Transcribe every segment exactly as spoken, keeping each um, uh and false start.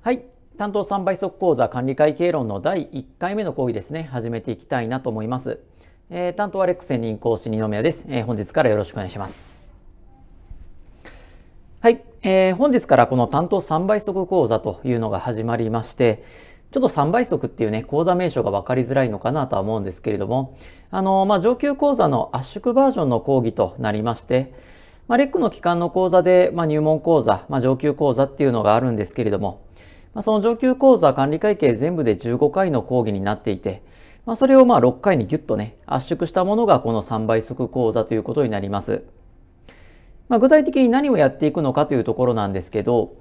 はい、担当さん倍速講座管理会経論のだいいっかいめの講義ですね、始めていきたいなと思います。えー、担当はレック専任講師二宮です。えー、本日からよろしくお願いします。はい、えー、本日からこの担当さん倍速講座というのが始まりまして、ちょっとさん倍速っていうね、講座名称が分かりづらいのかなとは思うんですけれども、あの、まあ、上級講座の圧縮バージョンの講義となりまして、まあ、レックの期間の講座で、まあ、入門講座、まあ、上級講座っていうのがあるんですけれども、まあ、その上級講座管理会計全部でじゅうごかいの講義になっていて、まあ、それをまあろっかいにギュッとね、圧縮したものがこのさん倍速講座ということになります。まあ、具体的に何をやっていくのかというところなんですけど、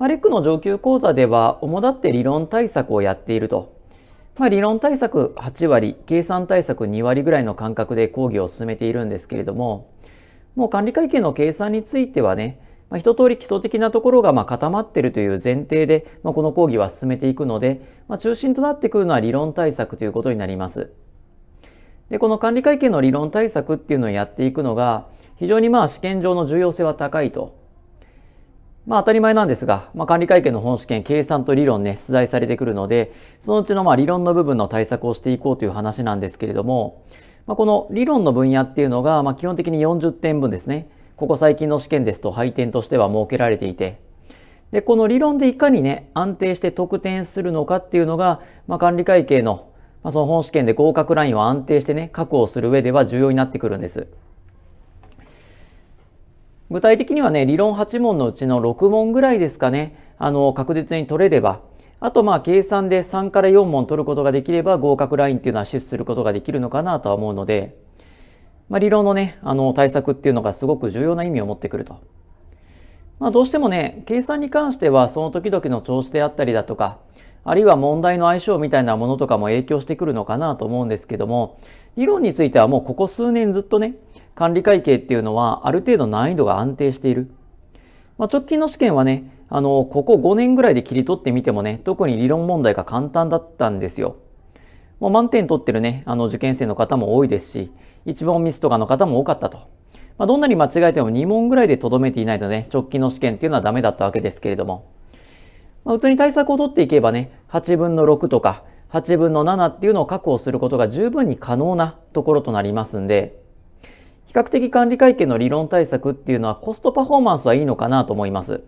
レックの上級講座では主だって理論対策をやっていると、まあ、理論対策はちわり、計算対策にわりぐらいの間隔で講義を進めているんですけれども、もう管理会計の計算についてはね、まあ、一通り基礎的なところがまあ固まっているという前提で、まあ、この講義は進めていくので、まあ、中心となってくるのは理論対策ということになります。で、この管理会計の理論対策っていうのをやっていくのが非常にまあ試験上の重要性は高いと。まあ当たり前なんですが、まあ、管理会計の本試験、計算と理論ね、出題されてくるので、そのうちのまあ理論の部分の対策をしていこうという話なんですけれども、まあ、この理論の分野っていうのが、まあ、基本的によんじゅってんぶんですね、ここ最近の試験ですと配点としては設けられていて、で、この理論でいかにね、安定して得点するのかっていうのが、まあ、管理会計の、まあ、その本試験で合格ラインを安定してね、確保する上では重要になってくるんです。具体的にはね、理論はちもんのうちのろくもんぐらいですかね、あの、確実に取れれば、あとまあ計算でさんからよんもん取ることができれば合格ラインっていうのは死守することができるのかなとは思うので、まあ、理論のね、あの、対策っていうのがすごく重要な意味を持ってくると。まあ、どうしてもね、計算に関してはその時々の調子であったりだとか、あるいは問題の相性みたいなものとかも影響してくるのかなと思うんですけども、理論についてはもうここ数年ずっとね、管理会計っていうのはある程度難易度が安定している。まあ、直近の試験はね、あの、ここごねんぐらいで切り取ってみてもね、特に理論問題が簡単だったんですよ。もう満点取ってるね、あの、受験生の方も多いですし、一問ミスとかの方も多かったと。まあ、どんなに間違えてもにもんぐらいでとどめていないとね、直近の試験っていうのはダメだったわけですけれども。まあ、普通に対策を取っていけばね、はちぶんのろくとかはちぶんのななっていうのを確保することが十分に可能なところとなりますんで、比較的管理会計の理論対策っていうのはコストパフォーマンスはいいのかなと思います。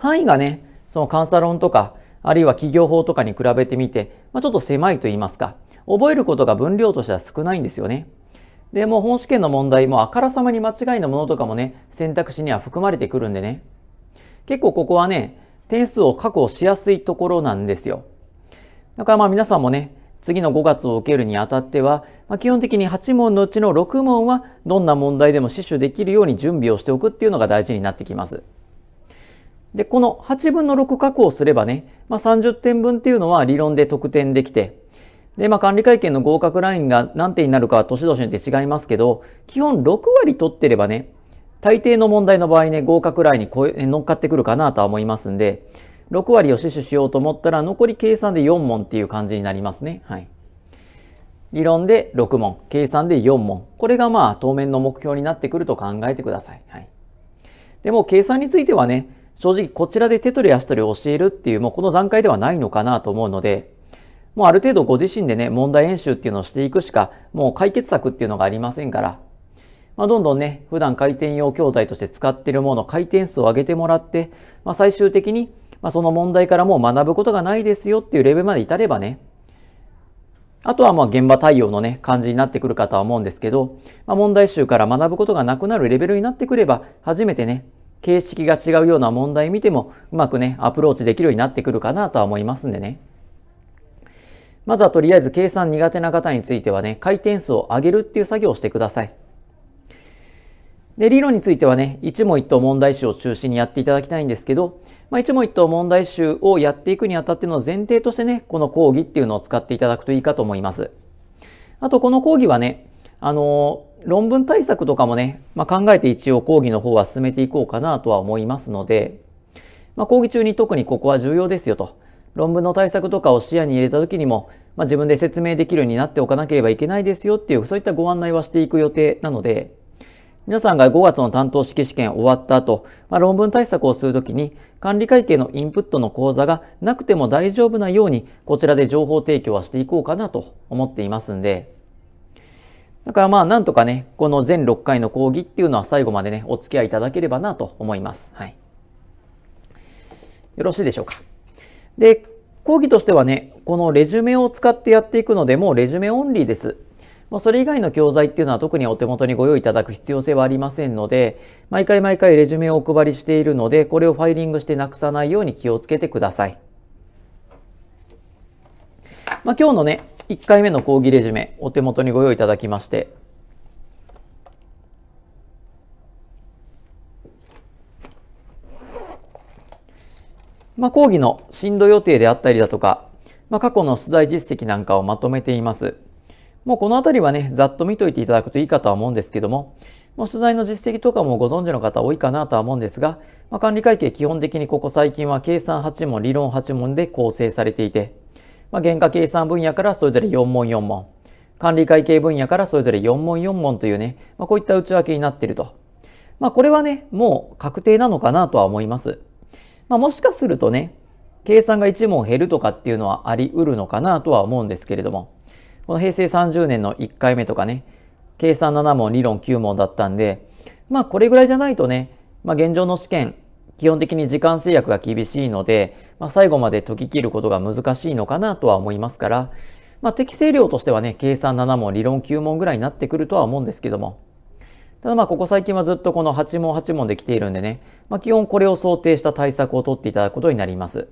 範囲がね、その監査論とか、あるいは企業法とかに比べてみて、まあ、ちょっと狭いと言いますか、覚えることが分量としては少ないんですよね。で、もう本試験の問題もあからさまに間違いのものとかもね、選択肢には含まれてくるんでね、結構ここはね、点数を確保しやすいところなんですよ。だからまあ皆さんもね、次のごがつを受けるにあたっては、まあ、基本的にはちもんのうちのろくもんはどんな問題でも死守できるように準備をしておくっていうのが大事になってきます。で、このはちぶんのろく確保すればね、まあ、さんじゅってんぶんっていうのは理論で得点できて、で、まあ、管理会計の合格ラインが何点になるかは年々によって違いますけど、基本ろくわり取ってればね、大抵の問題の場合ね、合格ラインにこう乗っかってくるかなとは思いますんで、ろくわりを死守しようと思ったら残り計算でよんもんっていう感じになりますね。はい。理論でろくもん、計算でよんもん。これがまあ当面の目標になってくると考えてください。はい。でも計算についてはね、正直こちらで手取り足取り教えるっていうもうこの段階ではないのかなと思うので、もうある程度ご自身でね、問題演習っていうのをしていくしか、もう解決策っていうのがありませんから、まあ、どんどんね、普段回転用教材として使っているもの、回転数を上げてもらって、まあ、最終的にまあその問題からもう学ぶことがないですよっていうレベルまで至ればね、あとはまあ現場対応のね、感じになってくるかとは思うんですけど、まあ、問題集から学ぶことがなくなるレベルになってくれば、初めてね、形式が違うような問題見ても、うまくね、アプローチできるようになってくるかなとは思いますんでね。まずはとりあえず計算苦手な方についてはね、回転数を上げるっていう作業をしてください。で、理論についてはね、一問一答問題集を中心にやっていただきたいんですけど、まあ、一問一答問題集をやっていくにあたっての前提としてね、この講義っていうのを使っていただくといいかと思います。あと、この講義はね、あのー、論文対策とかもね、まあ、考えて一応講義の方は進めていこうかなとは思いますので、まあ、講義中に特にここは重要ですよと。論文の対策とかを視野に入れた時にも、まあ、自分で説明できるようになっておかなければいけないですよっていう、そういったご案内はしていく予定なので、皆さんがごがつの担当式試験終わった後、まあ、論文対策をするときに管理会計のインプットの講座がなくても大丈夫なようにこちらで情報提供はしていこうかなと思っていますんで、だからまあなんとかね、この全ろっかいの講義っていうのは最後までね、お付き合いいただければなと思います。はい。よろしいでしょうか。で、講義としてはね、このレジュメを使ってやっていくので、もうレジュメオンリーです。もうそれ以外の教材っていうのは特にお手元にご用意いただく必要性はありませんので、毎回毎回レジュメをお配りしているので、これをファイリングしてなくさないように気をつけてください。まあ、今日のね、いっかいめの講義レジュメ、お手元にご用意いただきまして、まあ、講義の進度予定であったりだとか、まあ、過去の出題実績なんかをまとめています。もうこの辺りはね、ざっと見といていただくといいかとは思うんですけども、もう取材の実績とかもご存知の方多いかなとは思うんですが、まあ、管理会計基本的にここ最近は計算はちもん、理論はちもんで構成されていて、まあ、原価計算分野からそれぞれよんもんよんもん、管理会計分野からそれぞれよんもんよんもんというね、まあ、こういった内訳になっていると。まあ、これはね、もう確定なのかなとは思います。まあ、もしかするとね、計算がいちもん減るとかっていうのはあり得るのかなとは思うんですけれども、この平成さんじゅうねんのいっかいめとかね、計算ななもん、理論きゅうもんだったんで、まあこれぐらいじゃないとね、まあ現状の試験、基本的に時間制約が厳しいので、まあ最後まで解き切ることが難しいのかなとは思いますから、まあ適正量としてはね、計算ななもん、理論きゅうもんぐらいになってくるとは思うんですけども、ただまあここ最近はずっとこのはちもんはちもんで来ているんでね、まあ基本これを想定した対策を取っていただくことになります。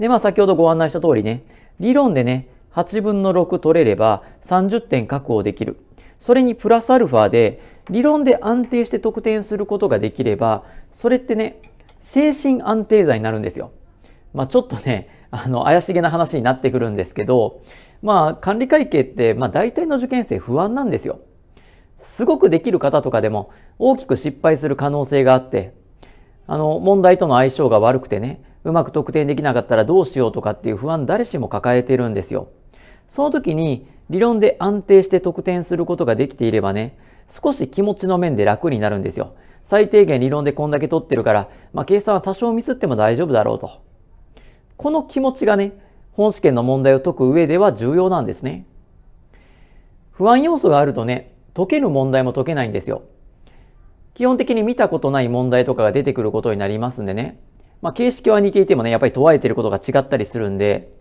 でまあ先ほどご案内した通りね、理論でね、はちぶんのろく取れればさんじゅってん確保できる。それにプラスアルファで理論で安定して得点することができれば、それってね、精神安定剤になるんですよ。まあちょっとね、あの怪しげな話になってくるんですけど、まあ管理会計ってまあ大体の受験生不安なんですよ。すごくできる方とかでも大きく失敗する可能性があって、あの問題との相性が悪くてね、うまく得点できなかったらどうしようとかっていう不安誰しも抱えてるんですよ。その時に理論で安定して得点することができていればね、少し気持ちの面で楽になるんですよ。最低限理論でこんだけ取ってるから、まあ計算は多少ミスっても大丈夫だろうと。この気持ちがね、本試験の問題を解く上では重要なんですね。不安要素があるとね、解ける問題も解けないんですよ。基本的に見たことない問題とかが出てくることになりますんでね。まあ形式は似ていてもね、やっぱり問われていることが違ったりするんで、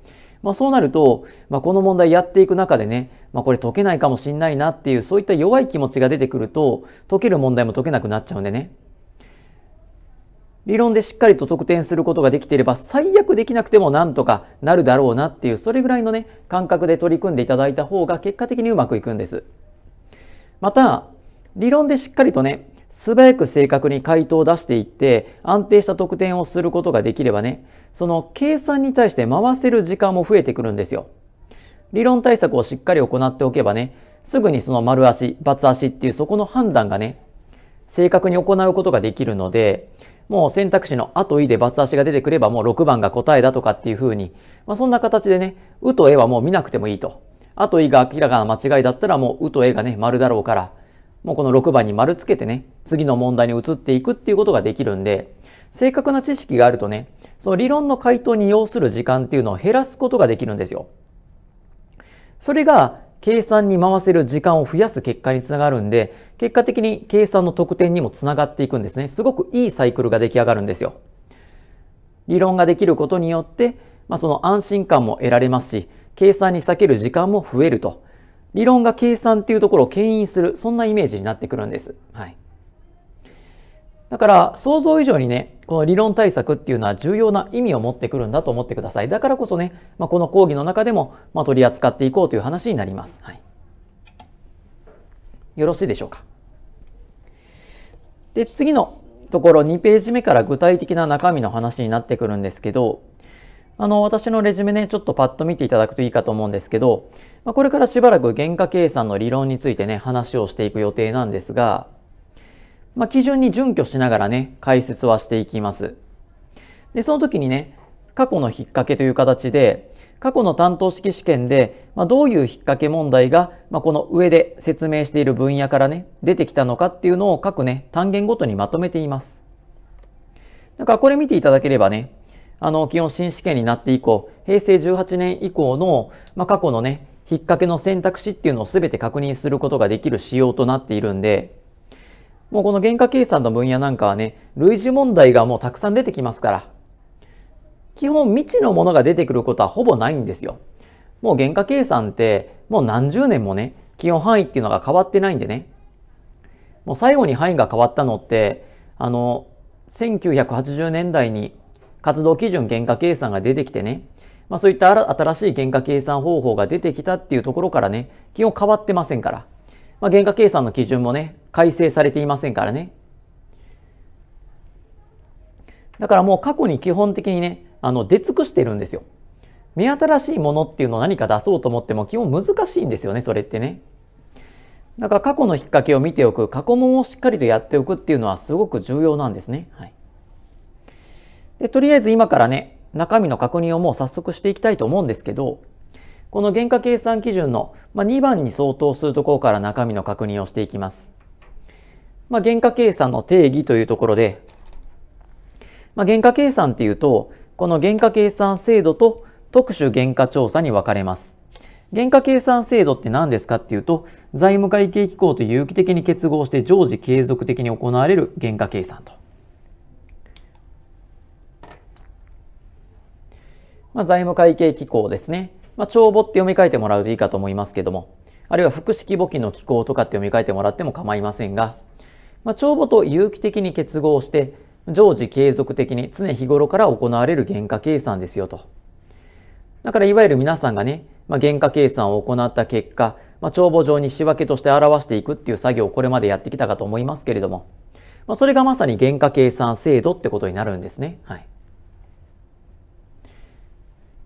まあそうなると、まあ、この問題やっていく中でね、まあ、これ解けないかもしんないなっていう、そういった弱い気持ちが出てくると、解ける問題も解けなくなっちゃうんでね。理論でしっかりと得点することができていれば、最悪できなくてもなんとかなるだろうなっていう、それぐらいのね、感覚で取り組んでいただいた方が結果的にうまくいくんです。また、理論でしっかりとね、素早く正確に回答を出していって、安定した得点をすることができればね、その計算に対して回せる時間も増えてくるんですよ。理論対策をしっかり行っておけばね、すぐにその丸足、×足っていうそこの判断がね、正確に行うことができるので、もう選択肢のあといで×足が出てくればもうろくばんが答えだとかっていうふうに、まあ、そんな形でね、うとえはもう見なくてもいいと。あといが明らかな間違いだったらもううとえがね、丸だろうから、もうこのろくばんに丸つけてね、次の問題に移っていくっていうことができるんで、正確な知識があるとね、その理論の回答に要する時間っていうのを減らすことができるんですよ。それが計算に回せる時間を増やす結果につながるんで、結果的に計算の得点にもつながっていくんですね。すごくいいサイクルが出来上がるんですよ。理論ができることによって、まあ、その安心感も得られますし、計算に割ける時間も増えると。理論が計算っていうところを牽引する、そんなイメージになってくるんです。はい。だから、想像以上にね、この理論対策っていうのは重要な意味を持ってくるんだと思ってください。だからこそね、まあ、この講義の中でも、まあ、取り扱っていこうという話になります。はい。よろしいでしょうか。で、次のところ、にページめから具体的な中身の話になってくるんですけど、あの、私のレジュメね、ちょっとパッと見ていただくといいかと思うんですけど、まあ、これからしばらく原価計算の理論についてね、話をしていく予定なんですが、まあ、基準に準拠しながらね、解説はしていきます。で、その時にね、過去の引っ掛けという形で、過去の担当式試験で、まあ、どういう引っ掛け問題が、まあ、この上で説明している分野からね、出てきたのかっていうのを各ね、単元ごとにまとめています。だからこれ見ていただければね、あの、基本新試験になって以降、へいせいじゅうはちねん以降の、まあ、過去のね、引っ掛けの選択肢っていうのを全て確認することができる仕様となっているんで、もうこの原価計算の分野なんかはね、類似問題がもうたくさん出てきますから、基本未知のものが出てくることはほぼないんですよ。もう原価計算ってもう何十年もね、基本範囲っていうのが変わってないんでね。もう最後に範囲が変わったのって、あの、せんきゅうひゃくはちじゅうねんだいに活動基準原価計算が出てきてね、まあそういった新しい原価計算方法が出てきたっていうところからね、基本変わってませんから。まあ、原価計算の基準もね、改正されていませんからね。だからもう過去に基本的にね、あの出尽くしてるんですよ。目新しいものっていうのを何か出そうと思っても基本難しいんですよね、それってね。だから過去の引っ掛けを見ておく、過去問をしっかりとやっておくっていうのはすごく重要なんですね。はい、でとりあえず今からね、中身の確認をもう早速していきたいと思うんですけど、この原価計算基準のにばんに相当するところから中身の確認をしていきます。まあ、原価計算の定義というところで、まあ、原価計算っていうと、この原価計算制度と特殊原価調査に分かれます。原価計算制度って何ですかっていうと、財務会計機構と有機的に結合して常時継続的に行われる原価計算と。まあ、財務会計機構ですね。まあ、帳簿って読み替えてもらうといいかと思いますけども、あるいは複式簿記の機構とかって読み替えてもらっても構いませんが、まあ、帳簿と有機的に結合して、常時継続的に常日頃から行われる原価計算ですよと。だからいわゆる皆さんがね、まあ、原価計算を行った結果、まあ、帳簿上に仕分けとして表していくっていう作業をこれまでやってきたかと思いますけれども、まあ、それがまさに原価計算制度ってことになるんですね。はい。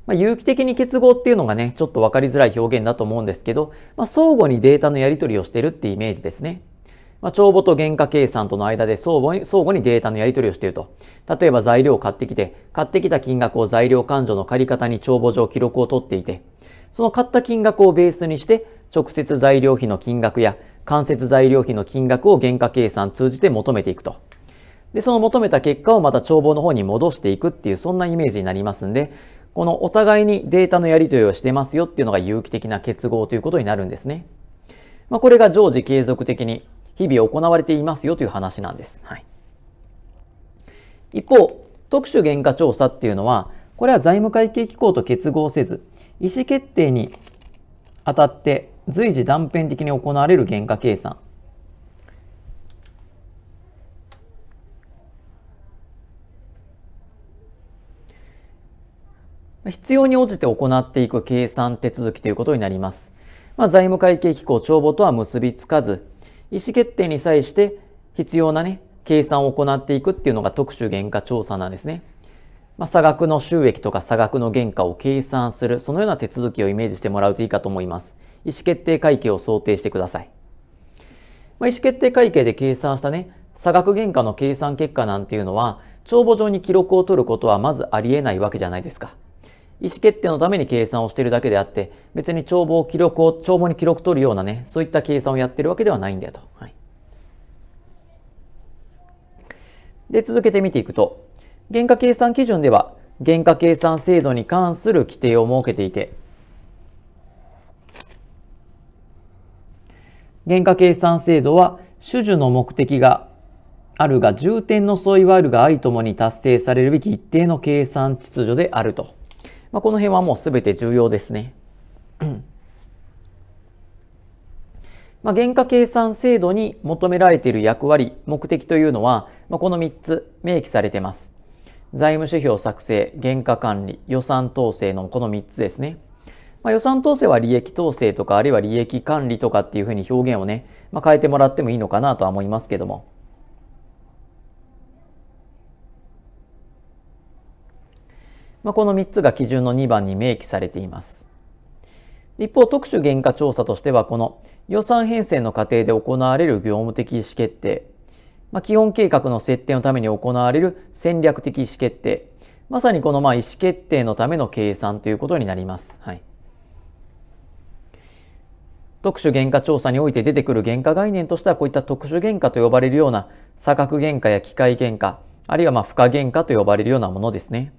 まあ、有機的に結合っていうのがね、ちょっと分かりづらい表現だと思うんですけど、まあ、相互にデータのやり取りをしてるってイメージですね。まあ、帳簿と原価計算との間で相互に、相互にデータのやり取りをしていると。例えば材料を買ってきて、買ってきた金額を材料勘定の借方に帳簿上記録を取っていて、その買った金額をベースにして、直接材料費の金額や間接材料費の金額を原価計算通じて求めていくと。で、その求めた結果をまた帳簿の方に戻していくっていう、そんなイメージになりますんで、このお互いにデータのやり取りをしてますよっていうのが有機的な結合ということになるんですね。まあ、これが常時継続的に日々行われていますよという話なんです。はい、一方、特殊原価調査っていうのは、これは財務会計機構と結合せず、意思決定にあたって随時断片的に行われる原価計算。必要に応じて行っていく計算手続きということになります。まあ、財務会計機構帳簿とは結びつかず、意思決定に際して必要なね、計算を行っていくっていうのが特殊原価調査なんですね。まあ、差額の収益とか差額の原価を計算する、そのような手続きをイメージしてもらうといいかと思います。意思決定会計を想定してください。まあ、意思決定会計で計算したね、差額原価の計算結果なんていうのは、帳簿上に記録を取ることはまずあり得ないわけじゃないですか。意思決定のために計算をしているだけであって、別に帳簿を記録を、帳簿に記録取るようなね、そういった計算をやってるわけではないんだよと。はい、で、続けて見ていくと、原価計算基準では、原価計算制度に関する規定を設けていて、原価計算制度は、種々の目的があるが、重点の相違はあるが相ともに達成されるべき一定の計算秩序であると。まあ、この辺はもうすべて重要ですね。まあ、原価計算制度に求められている役割、目的というのは、まあ、このみっつ明記されています。財務指標作成、原価管理、予算統制のこのみっつですね。まあ、予算統制は利益統制とか、あるいは利益管理とかっていうふうに表現をね、まあ、変えてもらってもいいのかなとは思いますけども。まあ、このみっつが基準のにばんに明記されています。一方、特殊原価調査としては、この予算編成の過程で行われる業務的意思決定、まあ、基本計画の設定のために行われる戦略的意思決定、まさにこのまあ意思決定のための計算ということになります。はい、特殊原価調査において出てくる原価概念としては、こういった特殊原価と呼ばれるような差額原価や機械原価、あるいはまあ付加原価と呼ばれるようなものですね。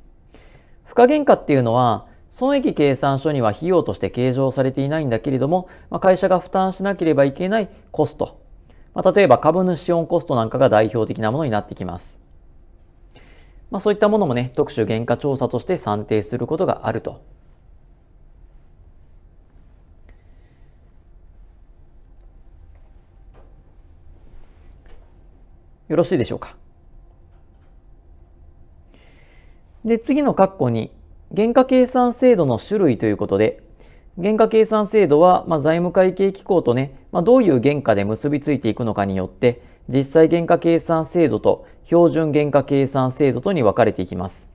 付加原価っていうのは、損益計算書には費用として計上されていないんだけれども、まあ、会社が負担しなければいけないコスト。まあ、例えば株主オンコストなんかが代表的なものになってきます。まあ、そういったものもね、特殊原価調査として算定することがあると。よろしいでしょうか。で、次の括弧に、原価計算制度の種類ということで、原価計算制度は、まあ、財務会計機構とね、まあ、どういう原価で結びついていくのかによって、実際原価計算制度と標準原価計算制度とに分かれていきます。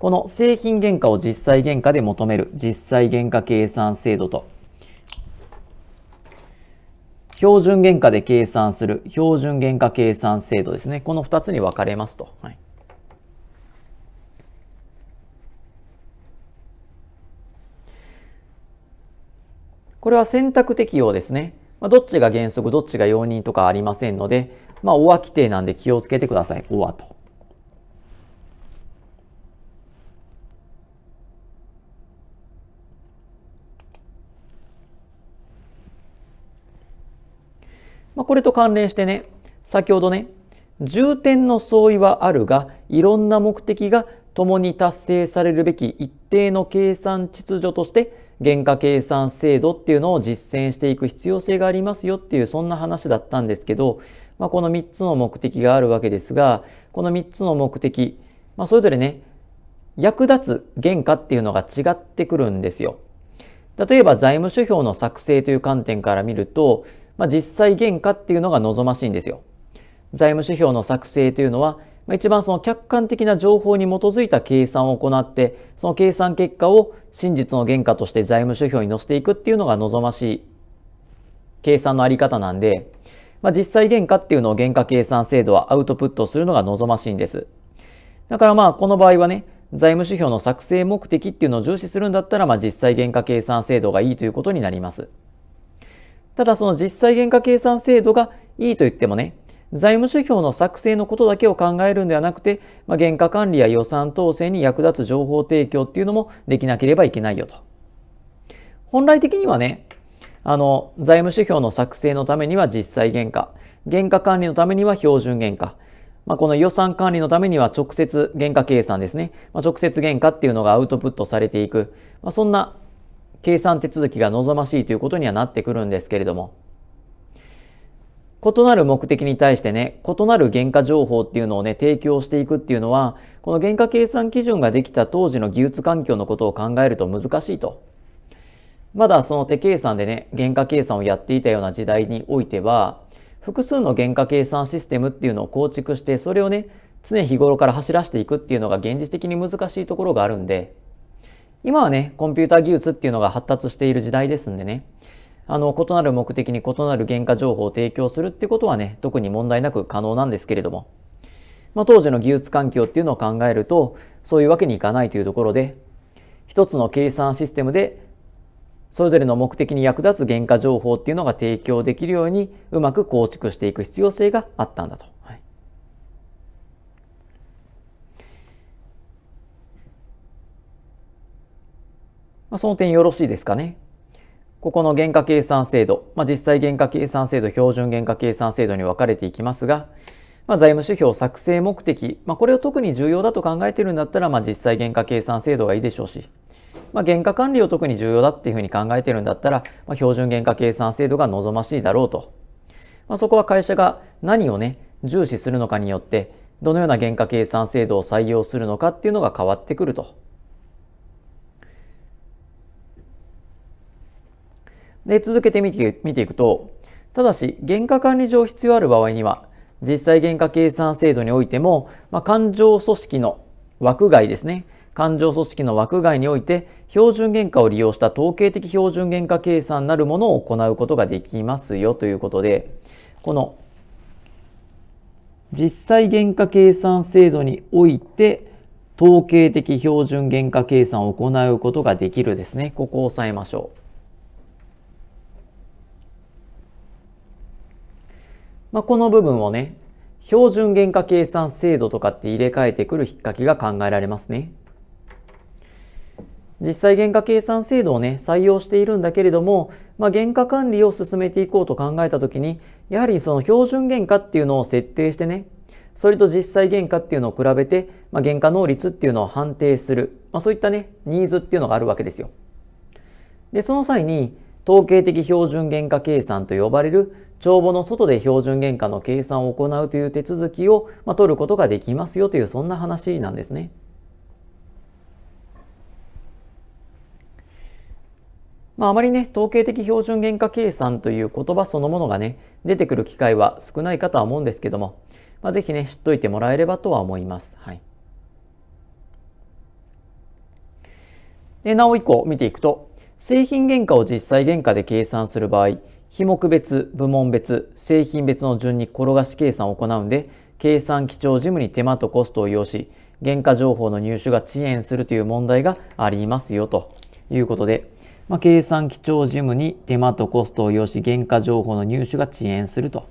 この製品原価を実際原価で求める実際原価計算制度と、標準原価で計算する標準原価計算制度ですね。このふたつに分かれますと。はい、これは選択適用ですね。どっちが原則、どっちが容認とかありませんので、まあ、オア規定なんで気をつけてください。オアと。まあ、これと関連してね、先ほどね、重点の相違はあるが、いろんな目的が共に達成されるべき一定の計算秩序として、原価計算制度っていうのを実践していく必要性がありますよっていう、そんな話だったんですけど、まあ、このみっつの目的があるわけですが、このみっつの目的、まあ、それぞれね、役立つ原価っていうのが違ってくるんですよ。例えば財務諸表の作成という観点から見ると、まあ、実際原価っていうのが望ましいんですよ。財務諸表の作成というのは、一番その客観的な情報に基づいた計算を行って、その計算結果を真実の原価として財務諸表に載せていくっていうのが望ましい計算のあり方なんで、まあ、実際原価っていうのを原価計算制度はアウトプットするのが望ましいんです。だからまあこの場合はね、財務諸表の作成目的っていうのを重視するんだったら、まあ実際原価計算制度がいいということになります。ただその実際原価計算制度がいいと言ってもね、財務諸表の作成のことだけを考えるんではなくて、まあ、原価管理や予算統制に役立つ情報提供っていうのもできなければいけないよと。本来的にはね、あの、財務諸表の作成のためには実際原価、原価管理のためには標準原価、まあ、この予算管理のためには直接原価計算ですね。まあ、直接原価っていうのがアウトプットされていく、まあ、そんな計算手続きが望ましいということにはなってくるんですけれども、異なる目的に対してね、異なる原価情報っていうのをね、提供していくっていうのは、この原価計算基準ができた当時の技術環境のことを考えると難しいと。まだその手計算でね、原価計算をやっていたような時代においては、複数の原価計算システムっていうのを構築して、それをね、常日頃から走らせていくっていうのが現実的に難しいところがあるんで、今はね、コンピューター技術っていうのが発達している時代ですんでね、あの、異なる目的に異なる原価情報を提供するってことはね、特に問題なく可能なんですけれども、まあ、当時の技術環境っていうのを考えると、そういうわけにいかないというところで、一つの計算システムで、それぞれの目的に役立つ原価情報っていうのが提供できるように、うまく構築していく必要性があったんだと。はい、まあ、その点よろしいですかね。ここの原価計算制度、まあ、実際原価計算制度、標準原価計算制度に分かれていきますが、まあ、財務諸表作成目的、まあ、これを特に重要だと考えてるんだったら、まあ、実際原価計算制度がいいでしょうし、まあ、原価管理を特に重要だっていうふうに考えてるんだったら、まあ、標準原価計算制度が望ましいだろうと。まあ、そこは会社が何をね、重視するのかによって、どのような原価計算制度を採用するのかっていうのが変わってくると。で、続けて見て、見ていくと、ただし、原価管理上必要ある場合には、実際原価計算制度においても、まあ、勘定組織の枠外ですね。勘定組織の枠外において、標準原価を利用した統計的標準原価計算なるものを行うことができますよということで、この、実際原価計算制度において、統計的標準原価計算を行うことができるですね。ここを押さえましょう。まあ、この部分をね、標準原価計算制度とかって入れ替えてくる引っかけが考えられますね。実際原価計算制度をね、採用しているんだけれども、まあ、原価管理を進めていこうと考えたときに、やはりその標準原価っていうのを設定してね、それと実際原価っていうのを比べて、まあ、原価能率っていうのを判定する、まあ、そういったね、ニーズっていうのがあるわけですよ。で、その際に、統計的標準原価計算と呼ばれる、帳簿の外で標準原価の計算を行うという手続きを、まあ、取ることができますよという、そんな話なんですね。まあ、あまりね、統計的標準原価計算という言葉そのものがね、出てくる機会は少ないかとは思うんですけども、まあ、ぜひね、知っといてもらえればとは思います。はい。で、なおいっこ見ていくと、製品原価を実際原価で計算する場合、品目別、部門別、製品別の順に転がし計算を行うんで、計算基調事務に手間とコストを要し、原価情報の入手が遅延するという問題がありますよということで、まあ、計算基調事務に手間とコストを要し、原価情報の入手が遅延すると。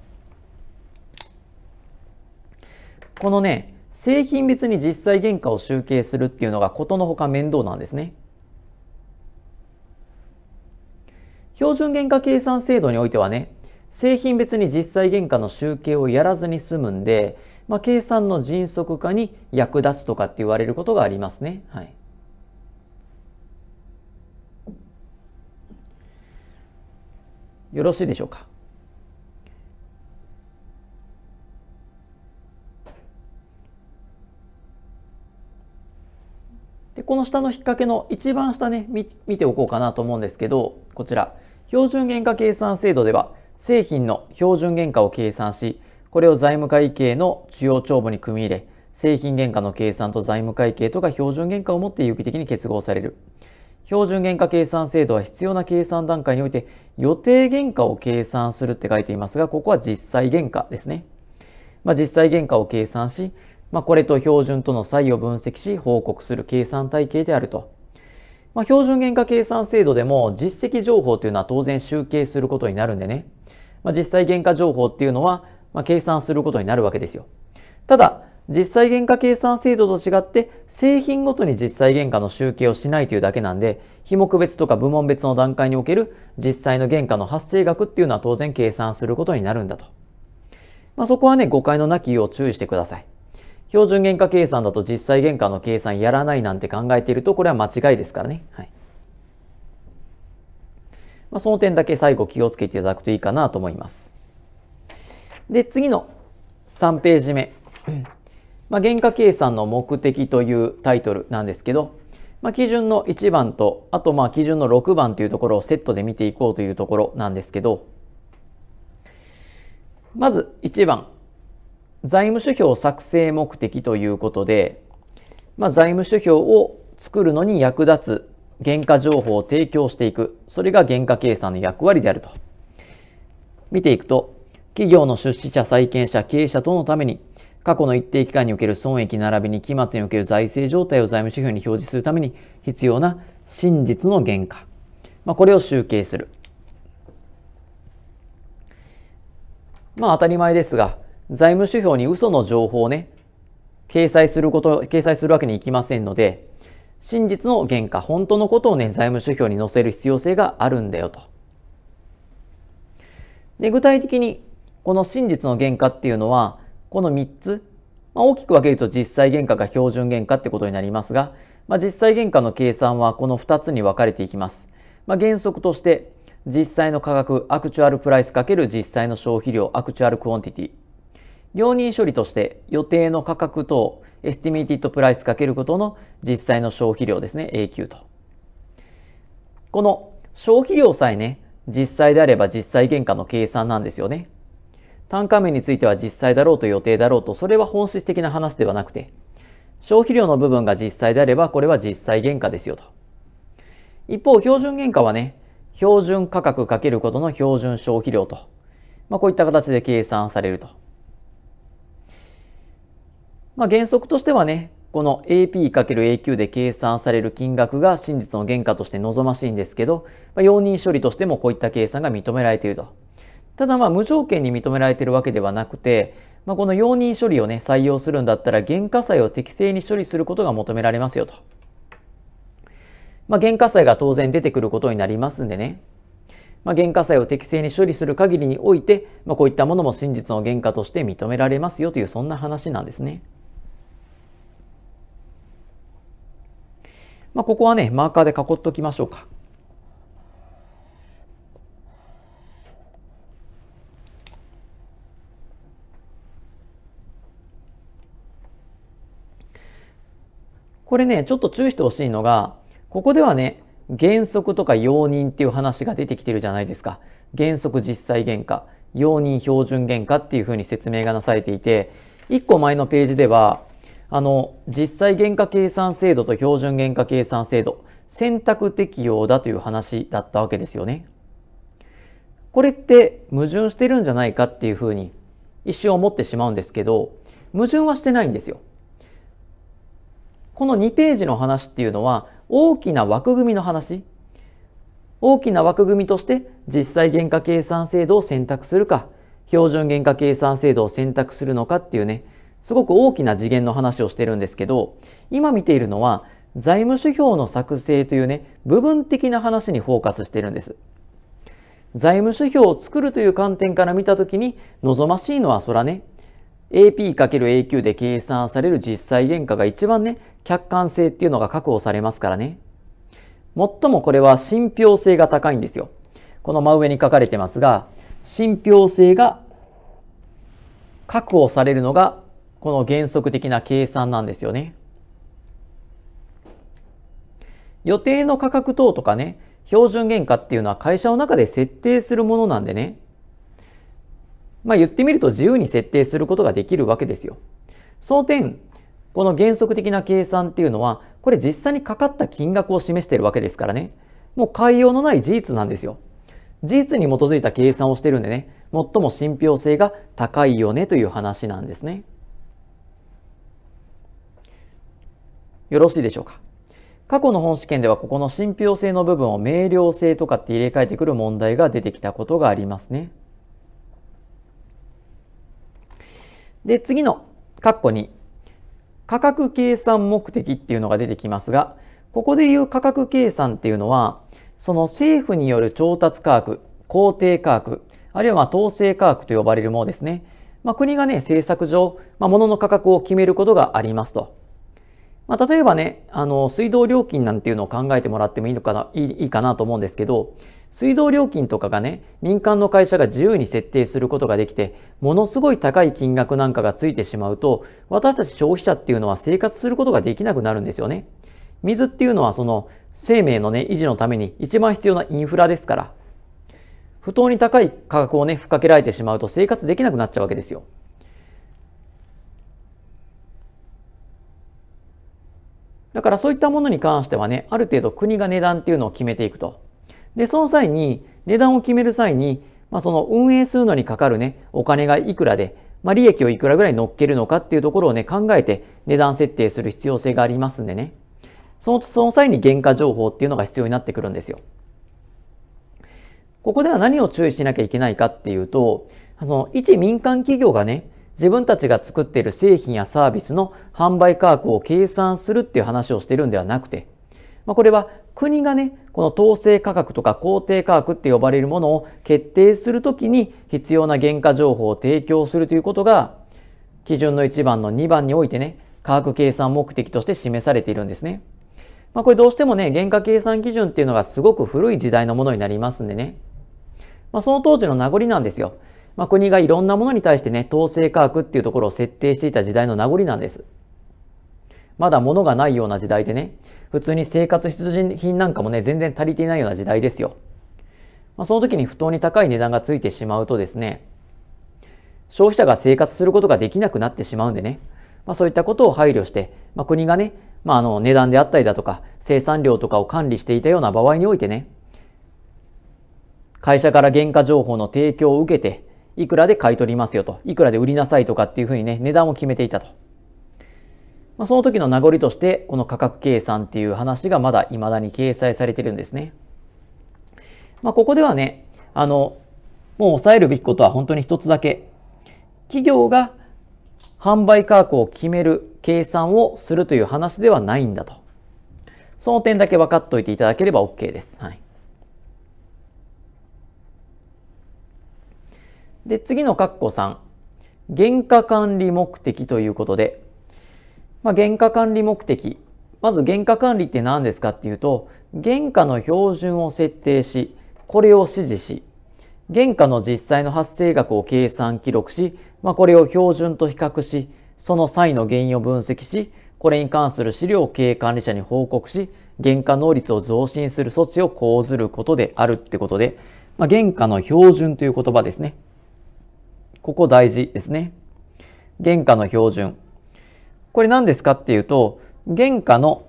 このね、製品別に実際原価を集計するっていうのがことのほか面倒なんですね。標準原価計算制度においてはね、製品別に実際原価の集計をやらずに済むんで、まあ、計算の迅速化に役立つとかって言われることがありますね。はい。よろしいでしょうか。で、この下の引っ掛けの一番下ね、見ておこうかなと思うんですけど、こちら、標準原価計算制度では、製品の標準原価を計算し、これを財務会計の主要帳簿に組み入れ、製品原価の計算と財務会計とが標準原価をもって有機的に結合される。標準原価計算制度は必要な計算段階において予定原価を計算するって書いていますが、ここは実際原価ですね。まあ、実際原価を計算し、まあ、これと標準との差異を分析し報告する計算体系であると。まあ、標準原価計算制度でも実績情報というのは当然集計することになるんでね。まあ、実際原価情報っていうのはまあ計算することになるわけですよ。ただ、実際原価計算制度と違って製品ごとに実際原価の集計をしないというだけなんで、品目別とか部門別の段階における実際の原価の発生額っていうのは当然計算することになるんだと。まあ、そこはね、誤解のなきよう注意してください。標準原価計算だと実際原価の計算やらないなんて考えていると、これは間違いですからね。はい。まあ、その点だけ最後気をつけていただくといいかなと思います。で、次のさんページ目。まあ、原価計算の目的というタイトルなんですけど、まあ、基準のいちばんと、あとまあ基準のろくばんというところをセットで見ていこうというところなんですけど、まずいちばん。財務諸表作成目的ということで、まあ、財務諸表を作るのに役立つ原価情報を提供していく。それが原価計算の役割であると。見ていくと、企業の出資者、債権者、経営者等のために、過去の一定期間における損益並びに期末における財政状態を財務諸表に表示するために必要な真実の原価。まあ、これを集計する。まあ、当たり前ですが、財務諸表に嘘の情報をね、掲載すること、掲載するわけにいきませんので、真実の原価、本当のことをね、財務諸表に載せる必要性があるんだよと。で、具体的に、この真実の原価っていうのは、このみっつ、まあ、大きく分けると実際原価か標準原価ってことになりますが、まあ、実際原価の計算はこのふたつに分かれていきます。まあ、原則として、実際の価格、アクチュアルプライス×実際の消費量、アクチュアルクオンティティ。容認処理として予定の価格等、エスティメイティッドプライスかけることの実際の消費量ですね、エーキュー と。この消費量さえね、実際であれば実際原価の計算なんですよね。単価面については実際だろうと予定だろうと、それは本質的な話ではなくて、消費量の部分が実際であればこれは実際原価ですよと。一方、標準原価はね、標準価格かけることの標準消費量と、まあ、こういった形で計算されると。まあ、原則としてはね、この エーピー×エーキュー で計算される金額が真実の原価として望ましいんですけど、容認処理としてもこういった計算が認められていると。ただまあ無条件に認められているわけではなくて、まあ、この容認処理をね、採用するんだったら原価債を適正に処理することが求められますよと。まあ、原価債が当然出てくることになりますんでね。まあ、原価債を適正に処理する限りにおいて、まあ、こういったものも真実の原価として認められますよという、そんな話なんですね。まあ、ここはね、マーカーで囲っときましょうか。これね、ちょっと注意してほしいのが、ここではね、原則とか容認っていう話が出てきてるじゃないですか。原則実際原価、容認標準原価っていうふうに説明がなされていて、いっこまえのページでは、あの、実際原価計算制度と標準原価計算制度、選択適用だという話だったわけですよね。これって矛盾してるんじゃないかっていうふうに一瞬思ってしまうんですけど、矛盾はしてないんですよ。このにページの話っていうのは大きな枠組みの話。大きな枠組みとして実際原価計算制度を選択するか、標準原価計算制度を選択するのかっていうね、すごく大きな次元の話をしてるんですけど、今見ているのは財務指標の作成というね、部分的な話にフォーカスしてるんです。財務指標を作るという観点から見たときに望ましいのはそらね、エーピー×エーキュー で計算される実際原価が一番ね、客観性っていうのが確保されますからね。最もこれは信憑性が高いんですよ。この真上に書かれてますが、信憑性が確保されるのがこの原則的な計算なんですよね。予定の価格等とかね、標準原価っていうのは会社の中で設定するものなんでね。まあ言ってみると自由に設定することができるわけですよ。その点、この原則的な計算っていうのは、これ実際にかかった金額を示しているわけですからね。もう変えようのない事実なんですよ。事実に基づいた計算をしてるんでね、最も信憑性が高いよねという話なんですね。よろしいでしょうか。過去の本試験ではここの信憑性の部分を明瞭性とかって入れ替えてくる問題が出てきたことがありますね。で、次の括弧に、価格計算目的っていうのが出てきますが、ここでいう価格計算っていうのは、その政府による調達価格、公定価格、あるいはまあ統制価格と呼ばれるものですね。まあ、国がね、政策上、まあ、物の価格を決めることがありますと。まあ、例えばね、あの、水道料金なんていうのを考えてもらってもいいのかな、いい、いいかなと思うんですけど、水道料金とかがね、民間の会社が自由に設定することができて、ものすごい高い金額なんかがついてしまうと、私たち消費者っていうのは生活することができなくなるんですよね。水っていうのはその生命のね、維持のために一番必要なインフラですから、不当に高い価格をね、ふっかけられてしまうと生活できなくなっちゃうわけですよ。だからそういったものに関してはね、ある程度国が値段っていうのを決めていくと。で、その際に、値段を決める際に、まあ、その運営するのにかかるね、お金がいくらで、まあ、利益をいくらぐらい乗っけるのかっていうところをね、考えて値段設定する必要性がありますんでね。その、その際に原価情報っていうのが必要になってくるんですよ。ここでは何を注意しなきゃいけないかっていうと、その、一民間企業がね、自分たちが作っている製品やサービスの販売価格を計算するっていう話をしているんではなくて、まあ、これは国がね、この統制価格とか公定価格って呼ばれるものを決定するときに必要な原価情報を提供するということが、基準のいちばんのにばんにおいてね、価格計算目的として示されているんですね。まあ、これどうしてもね、原価計算基準っていうのがすごく古い時代のものになりますんでね。まあ、その当時の名残なんですよ。まあ、国がいろんなものに対してね、統制価格っていうところを設定していた時代の名残なんです。まだ物がないような時代でね、普通に生活必需品なんかもね、全然足りていないような時代ですよ。まあ、その時に不当に高い値段がついてしまうとですね、消費者が生活することができなくなってしまうんでね、まあ、そういったことを配慮して、まあ、国がね、まあ、あの値段であったりだとか、生産量とかを管理していたような場合においてね、会社から原価情報の提供を受けて、いくらで買い取りますよと、いくらで売りなさいとかっていうふうにね、値段を決めていたと。まあ、その時の名残としてこの価格計算っていう話がまだ未だに掲載されてるんですね。まあ、ここではね、あのもう抑えるべきことは本当に一つだけ、企業が販売価格を決める計算をするという話ではないんだと。その点だけ分かっておいていただければ OK です。はい、で次の括弧さん、原価管理目的ということで、まあ、原価管理目的、まず原価管理って何ですかっていうと、原価の標準を設定し、これを指示し、原価の実際の発生額を計算記録し、まあ、これを標準と比較し、その際の原因を分析し、これに関する資料を経営管理者に報告し、原価能率を増進する措置を講ずることであるってことで、まあ、原価の標準という言葉ですね。ここ大事ですね。原価の標準。これ何ですかっていうと、原価の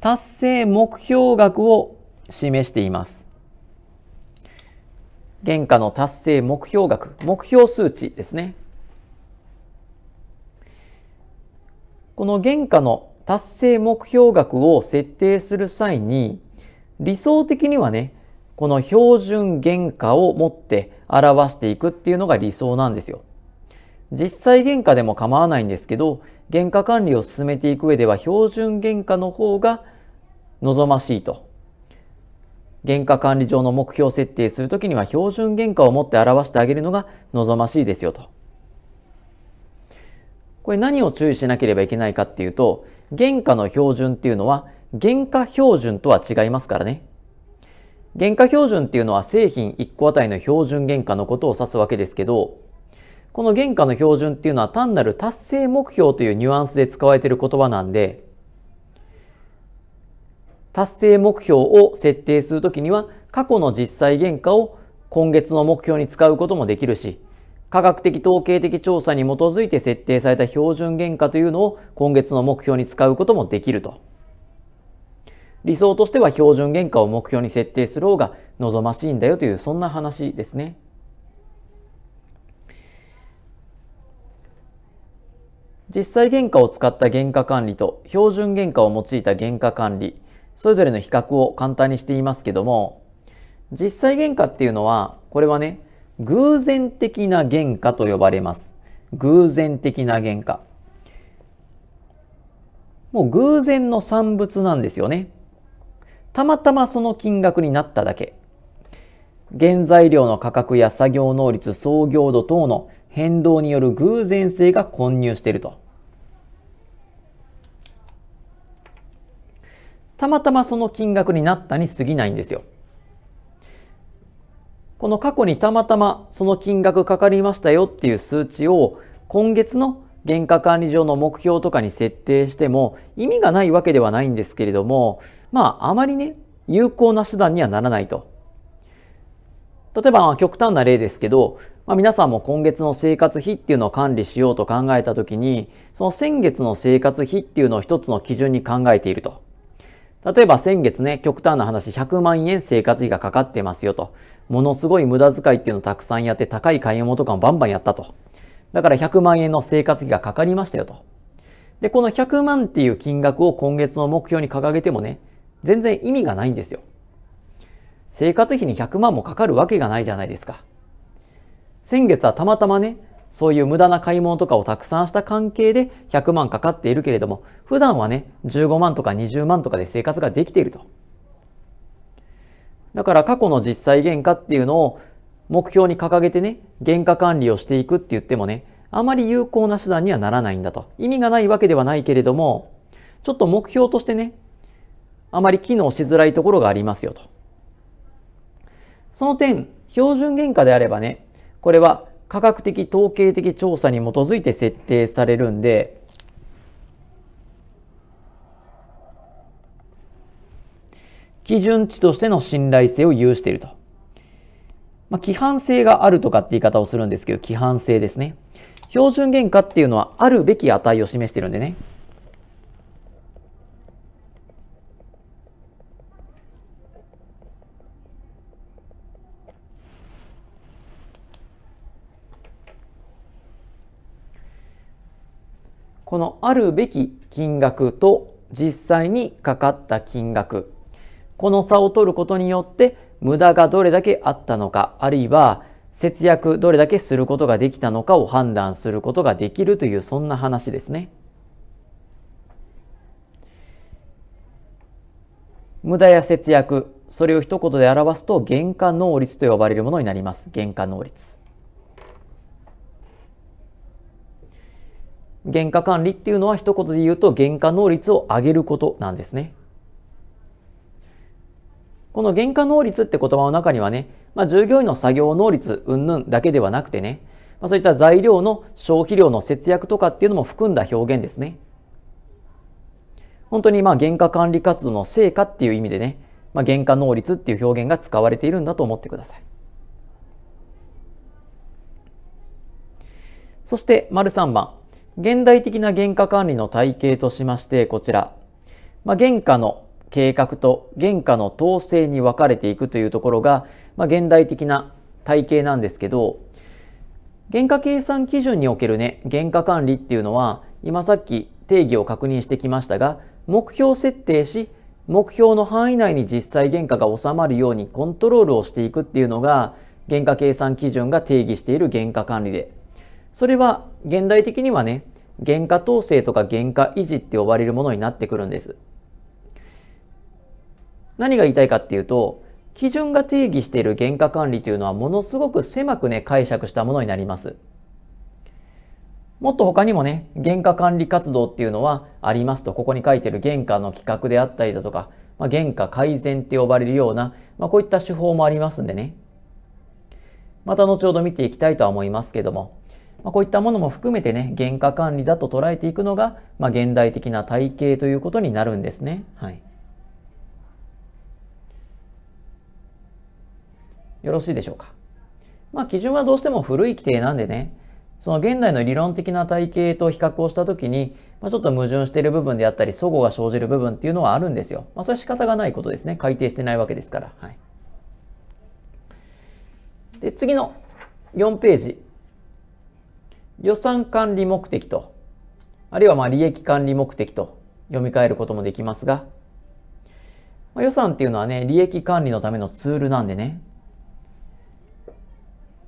達成目標額を示しています。原価の達成目標額、目標数値ですね。この原価の達成目標額を設定する際に、理想的にはね、この標準原価を持って表していくっていうのが理想なんですよ。実際原価でも構わないんですけど、原価管理を進めていく上では標準原価の方が望ましいと。原価管理上の目標設定するときには標準原価を持って表してあげるのが望ましいですよと。これ何を注意しなければいけないかっていうと、原価の標準っていうのは原価標準とは違いますからね。原価標準っていうのは製品いっこあたりの標準原価のことを指すわけですけど、この原価の標準っていうのは単なる達成目標というニュアンスで使われている言葉なんで、達成目標を設定するときには過去の実際原価を今月の目標に使うこともできるし、科学的統計的調査に基づいて設定された標準原価というのを今月の目標に使うこともできると。理想としては標準原価を目標に設定する方が望ましいんだよという、そんな話ですね。実際原価を使った原価管理と標準原価を用いた原価管理、それぞれの比較を簡単にしていますけども、実際原価っていうのは、これはね、偶然的な原価と呼ばれます。偶然的な原価。もう偶然の産物なんですよね。たまたまその金額になっただけ。原材料の価格や作業能率、創業度等の変動による偶然性が混入していると。たまたまその金額になったに過ぎないんですよ。この過去にたまたまその金額かかりましたよっていう数値を今月の原価管理上の目標とかに設定しても意味がないわけではないんですけれども、まああまりね、有効な手段にはならないと。例えば極端な例ですけど、まあ、皆さんも今月の生活費っていうのを管理しようと考えたときに、その先月の生活費っていうのを一つの基準に考えていると。例えば先月ね、極端な話、ひゃくまんえん生活費がかかってますよと。ものすごい無駄遣いっていうのをたくさんやって、高い買い物とかもバンバンやったと。だからひゃくまんえんの生活費がかかりましたよと。で、このひゃくまんっていう金額を今月の目標に掲げてもね、全然意味がないんですよ。生活費にひゃくまんもかかるわけがないじゃないですか。先月はたまたまね、そういう無駄な買い物とかをたくさんした関係でひゃくまんかかっているけれども、普段はね、じゅうごまんとかにじゅうまんとかで生活ができていると。だから過去の実際原価っていうのを目標に掲げてね、原価管理をしていくって言ってもね、あまり有効な手段にはならないんだと。意味がないわけではないけれども、ちょっと目標としてね、あまり機能しづらいところがありますよと。その点、標準原価であればね、これは科学的統計的調査に基づいて設定されるんで、基準値としての信頼性を有していると。まあ、規範性があるとかって言い方をするんですけど、規範性ですね。標準原価っていうのはあるべき値を示しているんでね。このあるべき金額と実際にかかった金額、この差を取ることによって無駄がどれだけあったのか、あるいは節約どれだけすることができたのかを判断することができるという、そんな話ですね。無駄や節約、それを一言で表すと原価能率と呼ばれるものになります。原価能率。原価管理っていうのは一言で言うと原価能率を上げることなんですね。この原価能率って言葉の中にはね、まあ、従業員の作業能率云々だけではなくてね、まあ、そういった材料の消費量の節約とかっていうのも含んだ表現ですね。本当にまあ原価管理活動の成果っていう意味でね、まあ、原価能率っていう表現が使われているんだと思ってください。そして丸さんばん、現代的な原価管理の体系としましてこちら、まあ、原価の計画と原価の統制に分かれていくというところが、まあ、現代的な体系なんですけど、原価計算基準におけるね、原価管理っていうのは今さっき定義を確認してきましたが、目標設定し目標の範囲内に実際原価が収まるようにコントロールをしていくっていうのが原価計算基準が定義している原価管理で、それは現代的にはね、原価統制とか原価維持って呼ばれるものになってくるんです。何が言いたいかっていうと、基準が定義している原価管理というのはものすごく狭くね、解釈したものになります。もっと他にもね、原価管理活動っていうのはありますと、ここに書いてる原価の企画であったりだとか、まあ、原価改善って呼ばれるような、まあ、こういった手法もありますんでね、また後ほど見ていきたいとは思いますけども、まあ、こういったものも含めてね、原価管理だと捉えていくのが、まあ、現代的な体系ということになるんですね。はい。よろしいでしょうか。まあ、基準はどうしても古い規定なんでね、その現代の理論的な体系と比較をしたときに、まあ、ちょっと矛盾している部分であったり、齟齬が生じる部分っていうのはあるんですよ。まあ、それは仕方がないことですね。改定してないわけですから。はい、で次のよんページ。予算管理目的と、あるいはまあ利益管理目的と読み替えることもできますが、まあ、予算っていうのはね、利益管理のためのツールなんでね、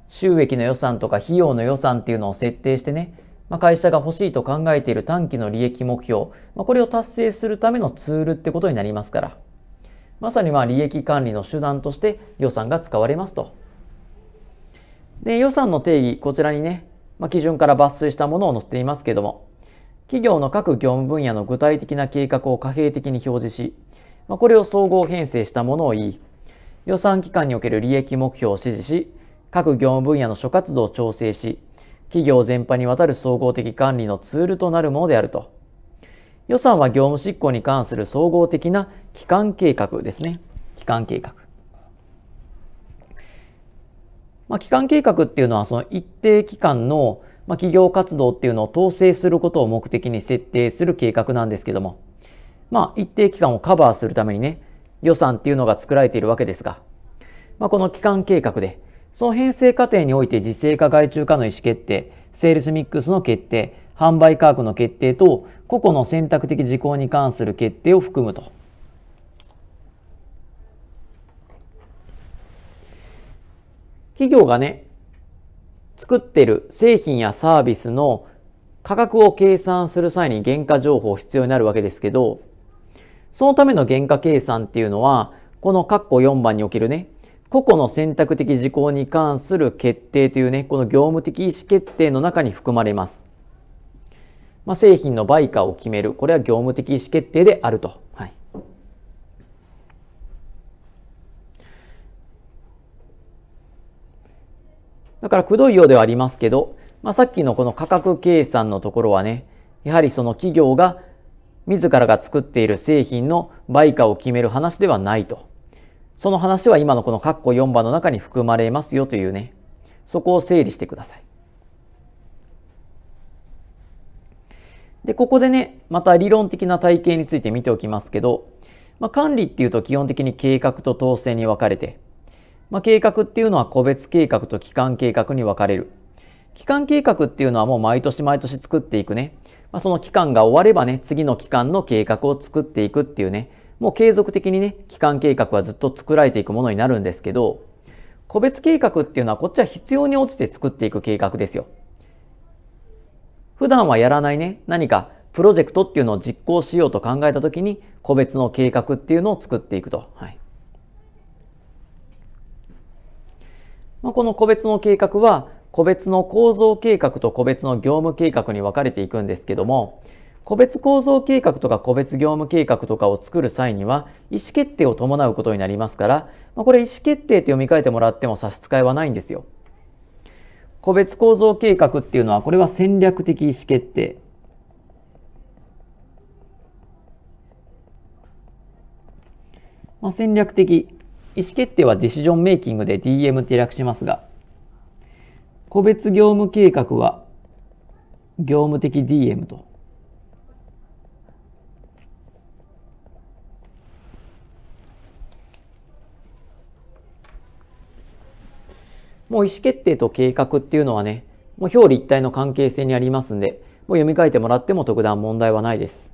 収益の予算とか費用の予算っていうのを設定してね、まあ、会社が欲しいと考えている短期の利益目標、まあ、これを達成するためのツールってことになりますから、まさにまあ利益管理の手段として予算が使われますと。で、予算の定義、こちらにね、まあ、基準から抜粋したものを載せていますけども、企業の各業務分野の具体的な計画を可変的に表示し、まあ、これを総合編成したものを言い、予算期間における利益目標を指示し、各業務分野の諸活動を調整し、企業全般にわたる総合的管理のツールとなるものであると。予算は業務執行に関する総合的な期間計画ですね。期間計画。まあ、期間計画っていうのは、その一定期間の企業活動っていうのを統制することを目的に設定する計画なんですけども、まあ、一定期間をカバーするためにね、予算っていうのが作られているわけですが、まあ、この期間計画で、その編成過程において自制か外注かの意思決定、セールスミックスの決定、販売価格の決定等、個々の選択的事項に関する決定を含むと。企業がね、作っている製品やサービスの価格を計算する際に原価情報必要になるわけですけど、そのための原価計算っていうのは、この括弧よんばんにおけるね、個々の選択的事項に関する決定というね、この業務的意思決定の中に含まれます。まあ、製品の売価を決める。これは業務的意思決定であると。はい、だから、くどいようではありますけど、まあ、さっきのこの価格計算のところはね、やはりその企業が自らが作っている製品の売価を決める話ではないと。その話は今のこの括弧よんばんの中に含まれますよというね、そこを整理してください。で、ここでね、また理論的な体系について見ておきますけど、まあ、管理っていうと基本的に計画と統制に分かれて、まあ、計画っていうのは個別計画と期間計画に分かれる。期間計画っていうのはもう毎年毎年作っていくね、まあ、その期間が終わればね、次の期間の計画を作っていくっていうね、もう継続的にね、期間計画はずっと作られていくものになるんですけど、個別計画っていうのはこっちは必要に応じて作っていく計画ですよ。普段はやらないね、何かプロジェクトっていうのを実行しようと考えたときに、個別の計画っていうのを作っていくと。はい。まあ、この個別の計画は、個別の構造計画と個別の業務計画に分かれていくんですけども、個別構造計画とか個別業務計画とかを作る際には、意思決定を伴うことになりますから、まあ、これ意思決定と読み替えてもらっても差し支えはないんですよ。個別構造計画っていうのは、これは戦略的意思決定。まあ、戦略的。意思決定はディシジョンメイキングで ディーエム って略しますが、個別業務計画は業務的 ディーエム と。もう意思決定と計画っていうのはね、もう表裏一体の関係性にありますんで、もう読み替えてもらっても特段問題はないです。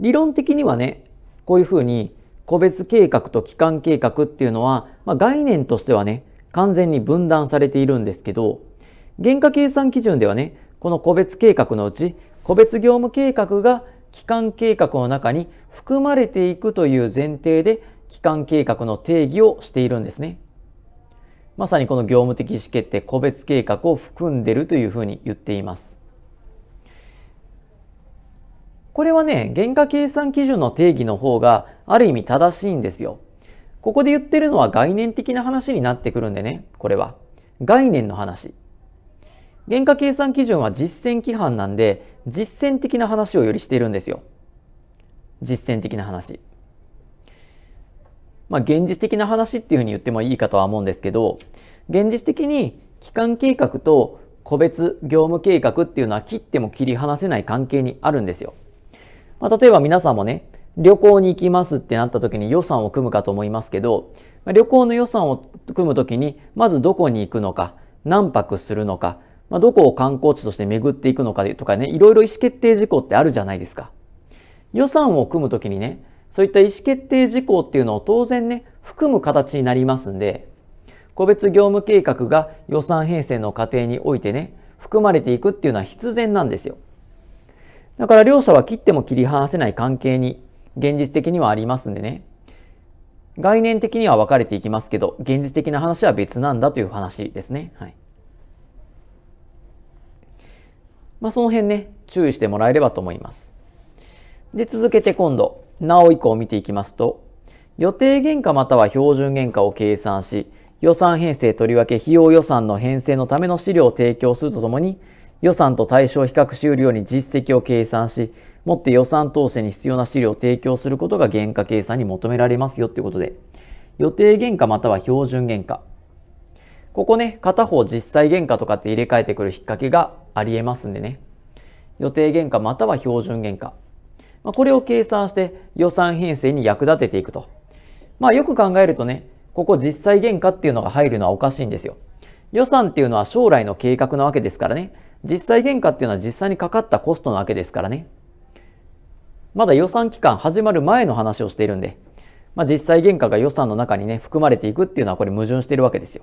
理論的にはね、こういうふうに個別計画と期間計画っていうのは、まあ、概念としてはね、完全に分断されているんですけど、原価計算基準ではね、この個別計画のうち、個別業務計画が期間計画の中に含まれていくという前提で、期間計画の定義をしているんですね。まさにこの業務的意思決定、個別計画を含んでいるというふうに言っています。これはね、原価計算基準の定義の方がある意味正しいんですよ。ここで言ってるのは概念的な話になってくるんでね、これは。概念の話。原価計算基準は実践規範なんで、実践的な話をよりしているんですよ。実践的な話。まあ、現実的な話っていうふうに言ってもいいかとは思うんですけど、現実的に期間計画と個別業務計画っていうのは切っても切り離せない関係にあるんですよ。まあ、例えば皆さんもね、旅行に行きますってなった時に予算を組むかと思いますけど、旅行の予算を組む時に、まずどこに行くのか、何泊するのか、まあ、どこを観光地として巡っていくのかとかね、いろいろ意思決定事項ってあるじゃないですか。予算を組む時にね、そういった意思決定事項っていうのを当然ね、含む形になりますんで、個別業務計画が予算編成の過程においてね、含まれていくっていうのは必然なんですよ。だから両者は切っても切り離せない関係に現実的にはありますんでね。概念的には分かれていきますけど、現実的な話は別なんだという話ですね。はい。まあその辺ね、注意してもらえればと思います。で、続けて今度、なお以降を見ていきますと、予定原価または標準原価を計算し、予算編成とりわけ費用予算の編成のための資料を提供するとともに、予算と対象を比較し得るように実績を計算し、もって予算統制に必要な資料を提供することが原価計算に求められますよということで、予定原価または標準原価。ここね、片方実際原価とかって入れ替えてくる引っ掛けがあり得ますんでね。予定原価または標準原価。まあ、これを計算して予算編成に役立てていくと。まあよく考えるとね、ここ実際原価っていうのが入るのはおかしいんですよ。予算っていうのは将来の計画なわけですからね。実際原価っていうのは実際にかかったコストなわけですからね。まだ予算期間始まる前の話をしているんで、まあ、実際原価が予算の中にね、含まれていくっていうのはこれ矛盾しているわけですよ。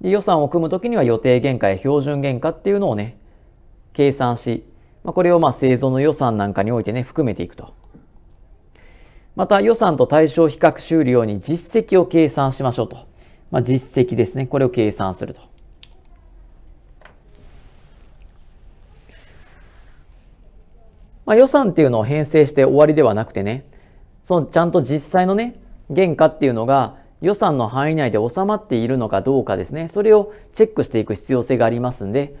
で、予算を組むときには予定原価や標準原価っていうのをね、計算し、まあ、これをまあ製造の予算なんかにおいてね、含めていくと。また予算と対象を比較し得るように実績を計算しましょうと。まあ、実績ですね。これを計算すると。まあ、予算っていうのを編成して終わりではなくてね、そのちゃんと実際のね、原価っていうのが予算の範囲内で収まっているのかどうかですね。それをチェックしていく必要性がありますんで、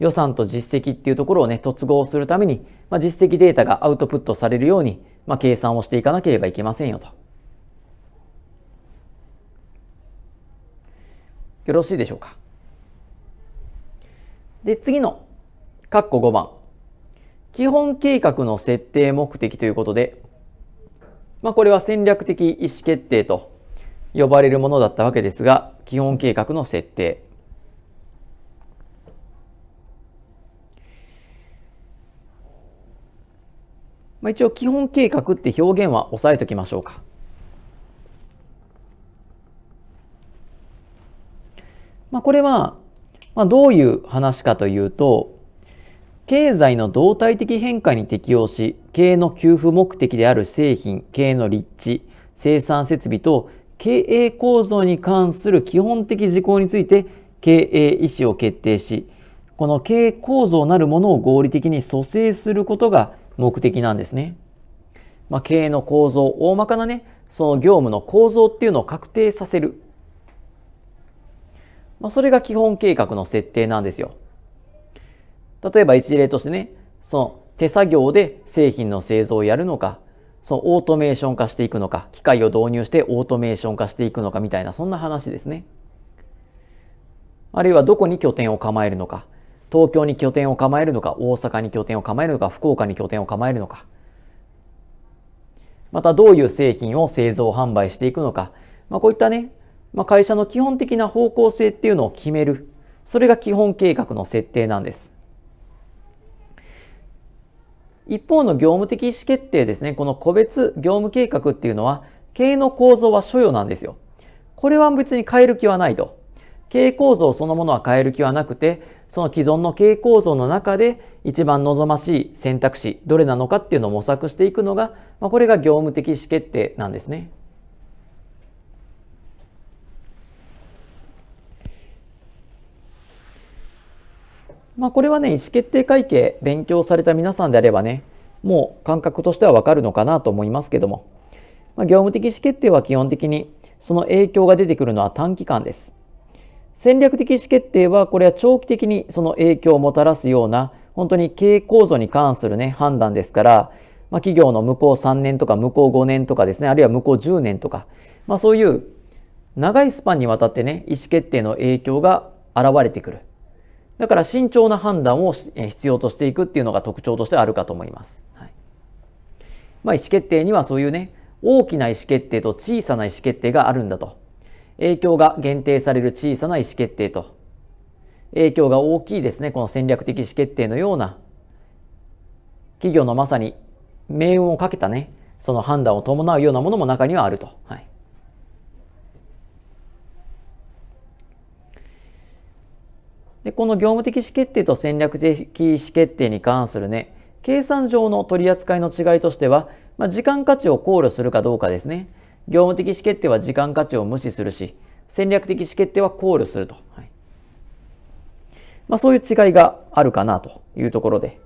予算と実績っていうところをね、突合するために、まあ、実績データがアウトプットされるように、まあ、計算をしていかなければいけませんよと。よろしいでしょうか。で、次の、括弧ごばん。基本計画の設定目的ということで、まあ、これは戦略的意思決定と呼ばれるものだったわけですが、基本計画の設定。まあ、一応基本計画って表現は押さえておきましょうか。まあ、これはどういう話かというと、経済の動態的変化に適応し、経営の給付目的である製品、経営の立地、生産設備と経営構造に関する基本的事項について経営意思を決定し、この経営構造なるものを合理的に組成することが目的なんですね。まあ、経営の構造、大まかなね、その業務の構造っていうのを確定させる。まあ、それが基本計画の設定なんですよ。例えば一例としてね、その手作業で製品の製造をやるのか、そのオートメーション化していくのか、機械を導入してオートメーション化していくのかみたいな、そんな話ですね。あるいはどこに拠点を構えるのか、東京に拠点を構えるのか、大阪に拠点を構えるのか、福岡に拠点を構えるのか、またどういう製品を製造販売していくのか、まあ、こういったね、まあ、会社の基本的な方向性っていうのを決める。それが基本計画の設定なんです。一方の業務的意思決定ですね。この個別業務計画っていうのは、経営の構造は所要なんですよ。これは別に変える気はないと。経営構造そのものは変える気はなくて、その既存の経営構造の中で一番望ましい選択肢、どれなのかっていうのを模索していくのが、まあ、これが業務的意思決定なんですね。まあこれはね、意思決定会計勉強された皆さんであればね、もう感覚としてはわかるのかなと思いますけども、まあ、業務的意思決定は基本的にその影響が出てくるのは短期間です。戦略的意思決定はこれは長期的にその影響をもたらすような本当に経営構造に関するね、判断ですから、まあ、企業の向こうさんねんとか向こうごねんとかですね、あるいは向こうじゅうねんとか、まあ、そういう長いスパンにわたってね、意思決定の影響が現れてくる。だから慎重な判断を必要としていくっていうのが特徴としてあるかと思います。はい、まあ意思決定にはそういうね、大きな意思決定と小さな意思決定があるんだと。影響が限定される小さな意思決定と、影響が大きいですね、この戦略的意思決定のような、企業のまさに命運をかけたね、その判断を伴うようなものも中にはあると。はい。でこの業務的意思決定と戦略的意思決定に関するね、計算上の取り扱いの違いとしては、まあ、時間価値を考慮するかどうかですね。業務的意思決定は時間価値を無視するし、戦略的意思決定は考慮すると。はい、まあ、そういう違いがあるかなというところで。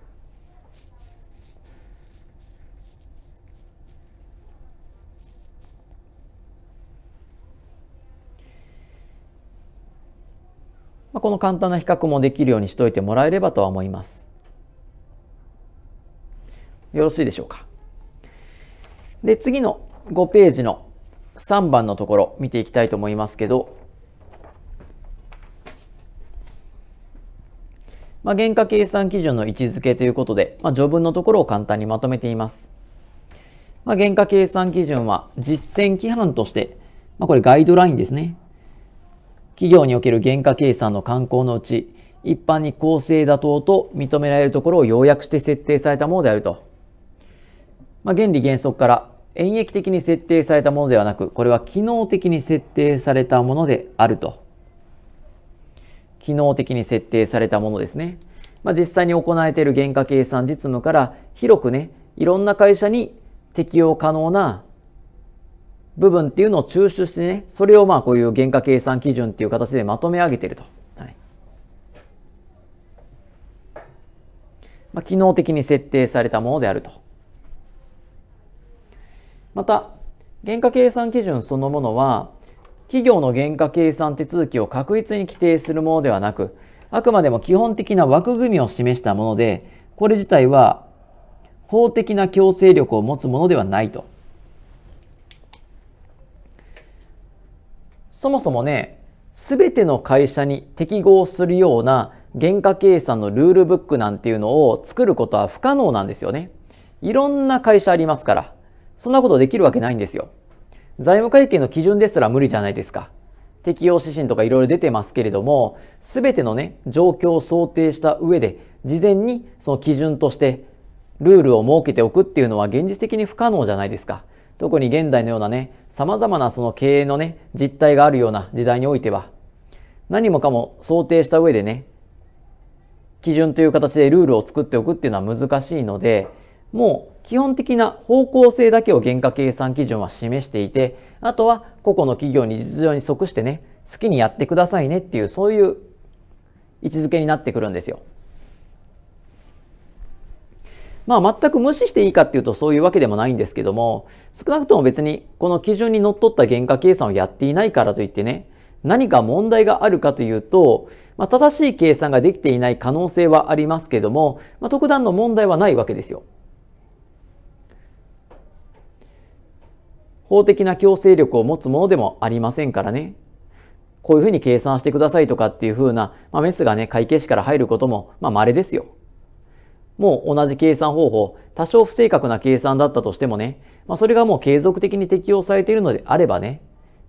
この簡単な比較もできるようにしておいてもらえればとは思います。よろしいでしょうか。で、次のごページのさんばんのところ見ていきたいと思いますけど、まあ、原価計算基準の位置づけということで、まあ、序文のところを簡単にまとめています。まあ、原価計算基準は実践規範として、まあ、これガイドラインですね。企業における原価計算の慣行のうち、一般に公正妥当と認められるところを要約して設定されたものであると。まあ、原理原則から演繹的に設定されたものではなく、これは機能的に設定されたものであると。機能的に設定されたものですね。まあ、実際に行われている原価計算実務から広くね、いろんな会社に適用可能な部分っていうのを抽出してね、それをまあこういう原価計算基準っていう形でまとめ上げていると。はい。まあ、機能的に設定されたものであると。また、原価計算基準そのものは、企業の原価計算手続きを確実に規定するものではなく、あくまでも基本的な枠組みを示したもので、これ自体は法的な強制力を持つものではないと。そもそもね、すべての会社に適合するような原価計算のルールブックなんていうのを作ることは不可能なんですよね。いろんな会社ありますから、そんなことできるわけないんですよ。財務会計の基準ですら無理じゃないですか。適用指針とかいろいろ出てますけれども、すべてのね、状況を想定した上で、事前にその基準としてルールを設けておくっていうのは現実的に不可能じゃないですか。特に現代のようなね、様々なその経営のね、実態があるような時代においては、何もかも想定した上でね、基準という形でルールを作っておくっていうのは難しいので、もう基本的な方向性だけを原価計算基準は示していて、あとは個々の企業に実情に即してね、好きにやってくださいねっていう、そういう位置づけになってくるんですよ。まあ全く無視していいかっていうとそういうわけでもないんですけども、少なくとも別にこの基準にのっとった原価計算をやっていないからといってね、何か問題があるかというと、まあ、正しい計算ができていない可能性はありますけども、まあ、特段の問題はないわけですよ。法的な強制力を持つものでもありませんからね。こういうふうに計算してくださいとかっていうふうな、まあ、メスがね、会計士から入ることも、まあ、稀ですよ。もう同じ計算方法、多少不正確な計算だったとしてもね、まあ、それがもう継続的に適用されているのであればね、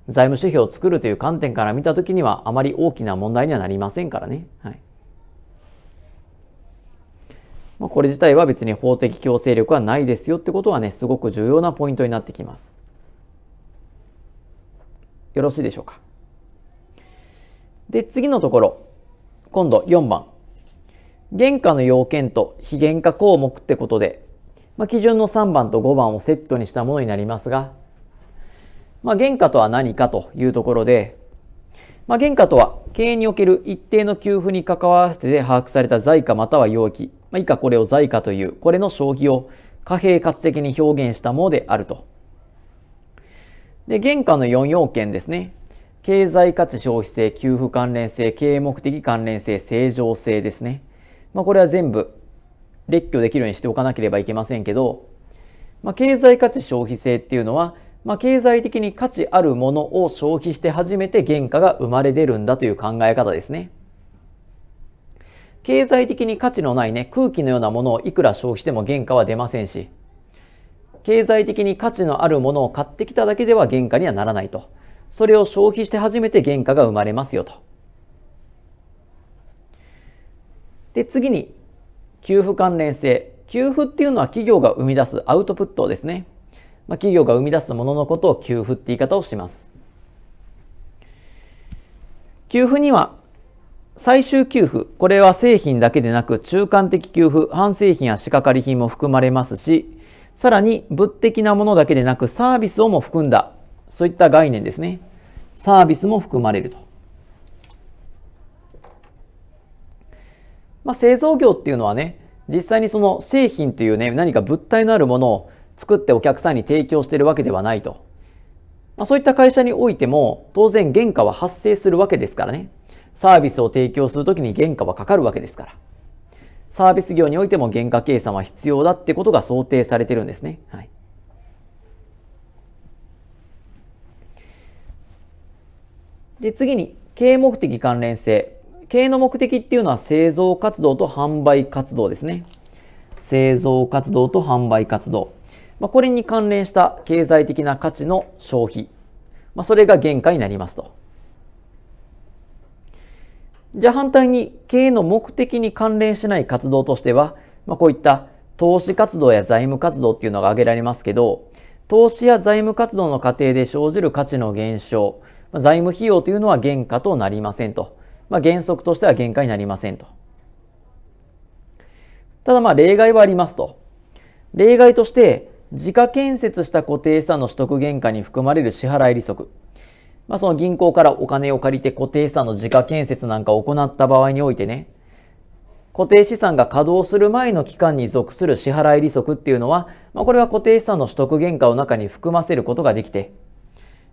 財務指標を作るという観点から見たときにはあまり大きな問題にはなりませんからね。はい。まあ、これ自体は別に法的強制力はないですよってことはね、すごく重要なポイントになってきます。よろしいでしょうか。で、次のところ。今度よんばん。原価の要件と非原価項目ってことで、まあ、基準のさんばんとごばんをセットにしたものになりますが、まあ、原価とは何かというところで、まあ、原価とは経営における一定の給付に関わって把握された財価または要益、まあ、以下これを財価という、これの消費を貨幣価値的に表現したものであると。で、原価のよんようけんですね。経済価値消費性、給付関連性、経営目的関連性、正常性ですね。まあ、これは全部列挙できるようにしておかなければいけませんけど、まあ、経済価値消費性っていうのは、まあ、経済的に価値あるものを消費して初めて原価が生まれ出るんだという考え方ですね。経済的に価値のないね、空気のようなものをいくら消費しても原価は出ませんし、経済的に価値のあるものを買ってきただけでは原価にはならないと。それを消費して初めて原価が生まれますよと。で、次に、給付関連性。給付っていうのは企業が生み出すアウトプットですね。まあ、企業が生み出すもののことを給付って言い方をします。給付には最終給付、これは製品だけでなく中間的給付、半製品や仕掛かり品も含まれますし、さらに物的なものだけでなくサービスをも含んだ、そういった概念ですね。サービスも含まれると。まあ、製造業っていうのはね、実際にその製品というね、何か物体のあるものを作ってお客さんに提供しているわけではないと。まあ、そういった会社においても当然原価は発生するわけですからね。サービスを提供するときに原価はかかるわけですから。サービス業においても原価計算は必要だってことが想定されてるんですね。はい。で、次に経営目的関連性。経営の目的っていうのは製造活動と販売活動ですね。製造活動と販売活動。まあ、これに関連した経済的な価値の消費。まあ、それが原価になりますと。じゃあ反対に経営の目的に関連しない活動としては、まあ、こういった投資活動や財務活動っていうのが挙げられますけど、投資や財務活動の過程で生じる価値の減少、まあ、財務費用というのは原価となりませんと。まあ、原則としては原価になりませんと。ただまあ例外はありますと。例外として、自家建設した固定資産の取得原価に含まれる支払い利息。まあ、その銀行からお金を借りて固定資産の自家建設なんかを行った場合においてね、固定資産が稼働する前の期間に属する支払い利息っていうのは、まあ、これは固定資産の取得原価を中に含ませることができて、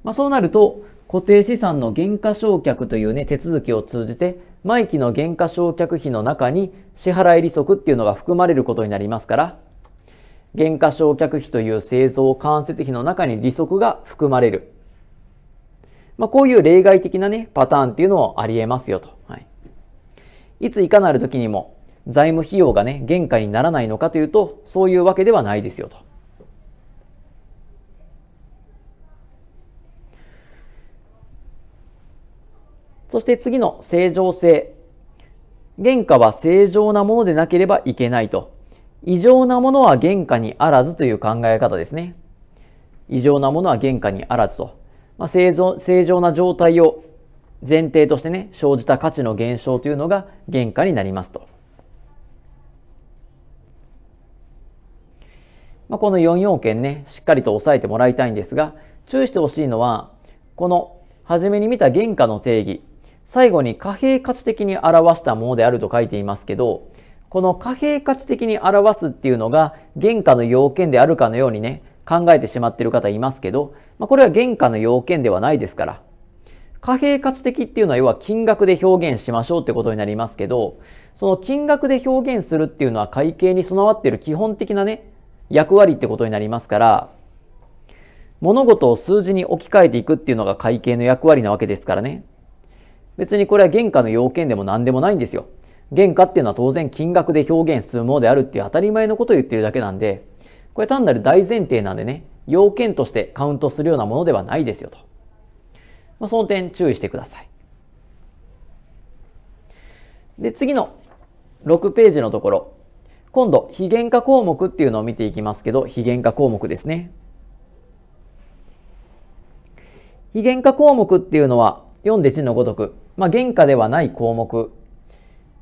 まあ、そうなると固定資産の減価償却というね、手続きを通じて、毎期の減価償却費の中に支払い利息っていうのが含まれることになりますから、減価償却費という製造間接費の中に利息が含まれる。まあ、こういう例外的なね、パターンっていうのもあり得ますよと。はい。いついかなる時にも財務費用がね、原価にならないのかというと、そういうわけではないですよと。そして次の正常性。原価は正常なものでなければいけないと。異常なものは原価にあらずという考え方ですね。異常なものは原価にあらずと。まあ、正常、正常な状態を前提としてね、生じた価値の減少というのが原価になりますと。まあ、このよん要件ね、しっかりと押さえてもらいたいんですが、注意してほしいのは、この初めに見た原価の定義、最後に貨幣価値的に表したものであると書いていますけど、この貨幣価値的に表すっていうのが原価の要件であるかのようにね、考えてしまっている方いますけど、まあ、これは原価の要件ではないですから、貨幣価値的っていうのは要は金額で表現しましょうってことになりますけど、その金額で表現するっていうのは会計に備わっている基本的なね、役割ってことになりますから、物事を数字に置き換えていくっていうのが会計の役割なわけですからね。別にこれは原価の要件でも何でもないんですよ。原価っていうのは当然金額で表現するものであるっていう当たり前のことを言ってるだけなんで、これ単なる大前提なんでね、要件としてカウントするようなものではないですよと。まあ、その点注意してください。で、次のろくページのところ、今度非原価項目っていうのを見ていきますけど、非原価項目ですね。非原価項目っていうのは読んで字のごとく、まあ、原価ではない項目。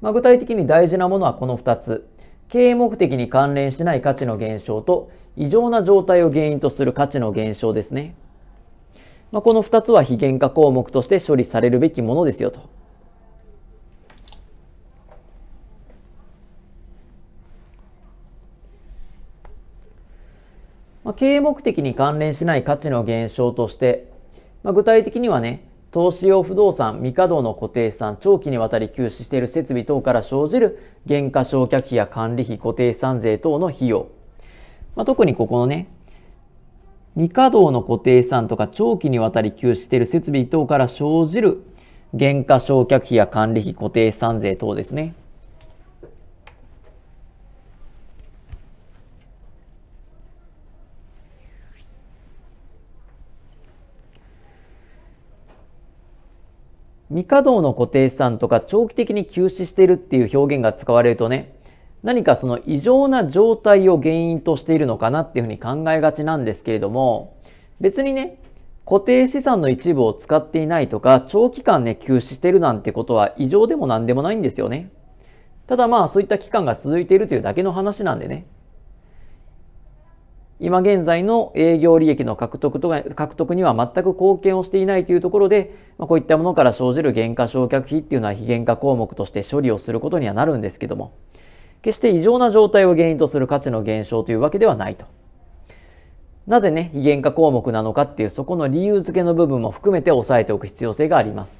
まあ、具体的に大事なものはこのふたつ。経営目的に関連しない価値の減少と、異常な状態を原因とする価値の減少ですね。まあ、このふたつは非原価項目として処理されるべきものですよと。まあ、経営目的に関連しない価値の減少として、まあ、具体的にはね、投資用不動産、未稼働の固定資産、長期にわたり休止している設備等から生じる減価償却費や管理費、固定資産税等の費用。まあ、特にここのね、未稼働の固定資産とか長期にわたり休止している設備等から生じる減価償却費や管理費、固定資産税等ですね。未稼働の固定資産とか長期的に休止しているっていう表現が使われるとね、何かその異常な状態を原因としているのかなっていうふうに考えがちなんですけれども、別にね、固定資産の一部を使っていないとか、長期間ね、休止しているなんてことは異常でも何でもないんですよね。ただまあ、そういった期間が続いているというだけの話なんでね。今現在の営業利益の獲得とか、獲得には全く貢献をしていないというところで、まあ、こういったものから生じる減価償却費っていうのは非原価項目として処理をすることにはなるんですけども、決して異常な状態を原因とする価値の減少というわけではないと。なぜね、非原価項目なのかっていうそこの理由付けの部分も含めて押さえておく必要性があります。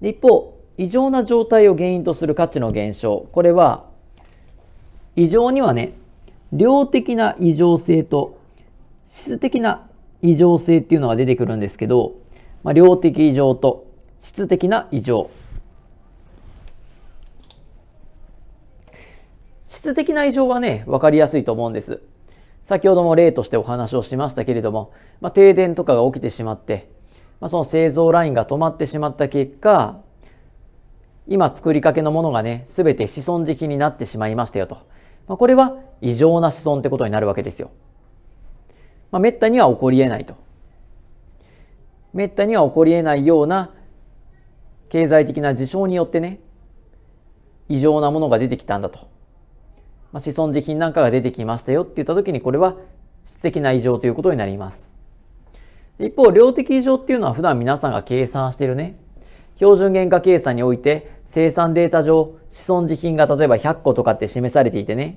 一方、異常な状態を原因とする価値の減少、これは、異常にはね、量的な異常性と質的な異常性っていうのが出てくるんですけど、まあ、量的異常と質的な異常。質的な異常はね、わかりやすいと思うんです。先ほども例としてお話をしましたけれども、まあ、停電とかが起きてしまって、まあ、その製造ラインが止まってしまった結果、今作りかけのものがね、すべて止損時期になってしまいましたよと。まあ、これは異常な止損ってことになるわけですよ。まあ、めったには起こり得ないと。めったには起こり得ないような経済的な事象によってね、異常なものが出てきたんだと。まあ、止損時期なんかが出てきましたよって言ったときに、これは質的な異常ということになります。一方、量的異常っていうのは普段皆さんが計算しているね、標準原価計算において、生産データ上、資損時品が例えばひゃっこととかって示されていてね、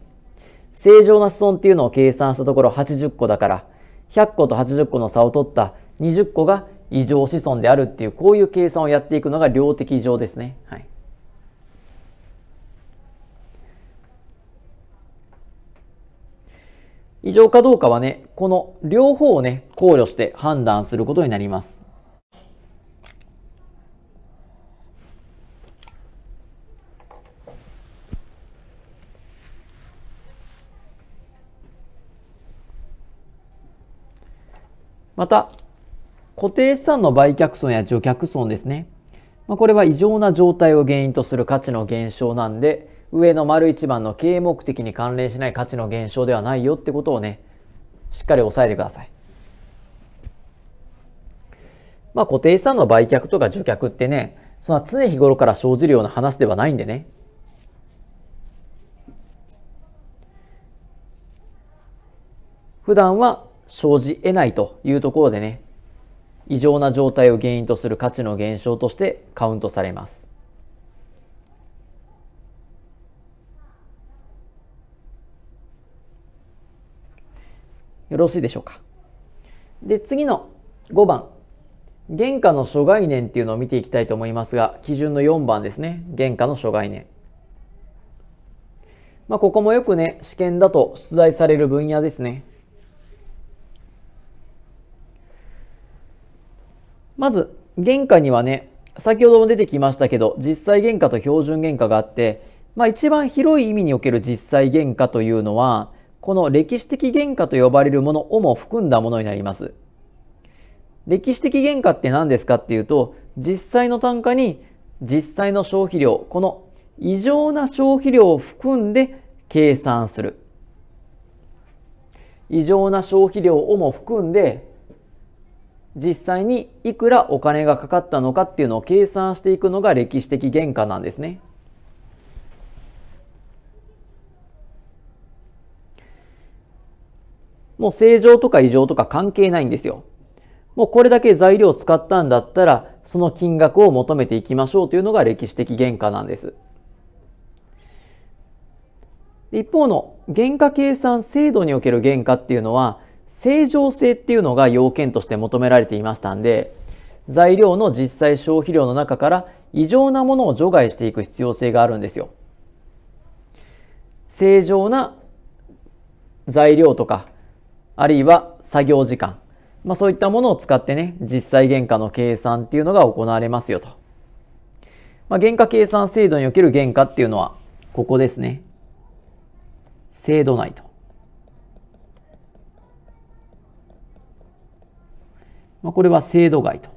正常な資損っていうのを計算したところはちじゅっこだから、ひゃっこととはちじゅっこの差を取ったにじゅっこが異常資損であるっていう、こういう計算をやっていくのが量的異常ですね。はい。異常かどうかはね、この両方をね、考慮して判断することになります。また、固定資産の売却損や除却損ですね。まあ、これは異常な状態を原因とする価値の減少なんで、上の丸一番の経営目的に関連しない価値の減少ではないよってことをね、しっかり押さえてください。まあ、固定資産の売却とか除却ってね、その常日頃から生じるような話ではないんでね。普段は生じ得ないというところでね、異常な状態を原因とする価値の減少としてカウントされます。よろしいでしょうか。で、次のごばん、原価の諸概念っていうのを見ていきたいと思いますが、基準のよんばんですね。原価の諸概念。まあ、ここもよくね、試験だと出題される分野ですね。まず、原価にはね、先ほども出てきましたけど、実際原価と標準原価があって、まあ、一番広い意味における実際原価というのは、この歴史的原価と呼ばれるものをも含んだものになります。歴史的原価って何ですかっていうと、実際の単価に実際の消費量、この異常な消費量を含んで計算する。異常な消費量をも含んで、実際にいくらお金がかかったのかっていうのを計算していくのが歴史的原価なんですね。もう正常とか異常とか関係ないんですよ。もうこれだけ材料を使ったんだったら、その金額を求めていきましょうというのが歴史的原価なんです。一方の原価計算制度における原価っていうのは、正常性っていうのが要件として求められていましたんで、材料の実際消費量の中から異常なものを除外していく必要性があるんですよ。正常な材料とか、あるいは作業時間、まあ、そういったものを使ってね、実際原価の計算っていうのが行われますよと。まあ、原価計算制度における原価っていうのは、ここですね。制度内と。まあ、これは制度外と。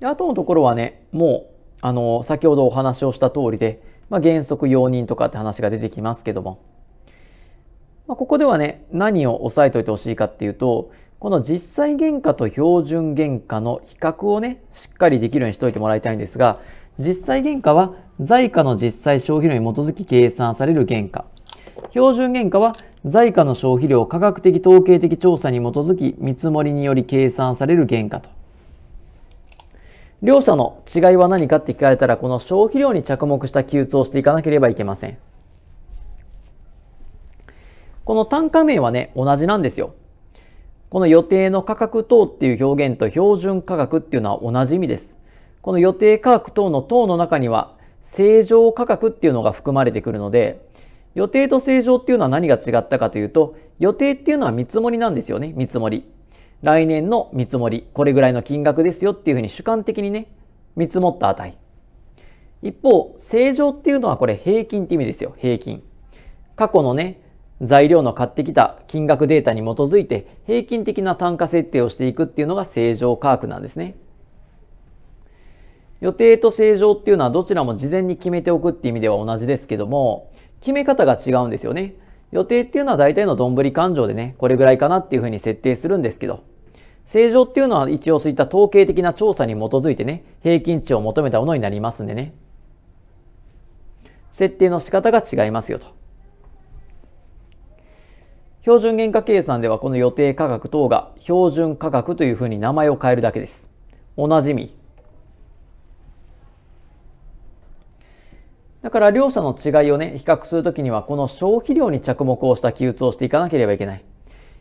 あとのところはね、もうあの先ほどお話をした通りで、まあ、原則容認とかって話が出てきますけども、まあ、ここではね、何を押さえておいてほしいかっていうと、この実際原価と標準原価の比較をね、しっかりできるようにしておいてもらいたいんですが、実際原価は財価の実際消費量に基づき計算される原価。標準原価は財価の消費量を科学的統計的調査に基づき見積もりにより計算される原価と。両者の違いは何かって聞かれたら、この消費量に着目した記述をしていかなければいけません。この単価面はね、同じなんですよ。この予定の価格等っていう表現と標準価格っていうのは同じ意味です。この予定価格等の等の中には正常価格っていうのが含まれてくるので、予定と正常っていうのは何が違ったかというと、予定っていうのは見積もりなんですよね、見積もり。来年の見積もり、これぐらいの金額ですよっていうふうに主観的にね、見積もった値。一方、正常っていうのはこれ平均って意味ですよ、平均。過去のね、材料の買ってきた金額データに基づいて平均的な単価設定をしていくっていうのが正常価格なんですね。予定と正常っていうのはどちらも事前に決めておくっていう意味では同じですけども、決め方が違うんですよね。予定っていうのは大体のどんぶり勘定でね、これぐらいかなっていうふうに設定するんですけど、正常っていうのは一応そういった統計的な調査に基づいてね、平均値を求めたものになりますんでね、設定の仕方が違いますよと。標準原価計算ではこの予定価格等が標準価格というふうに名前を変えるだけです。同じ意味。だから両者の違いをね、比較するときにはこの消費量に着目をした記述をしていかなければいけない。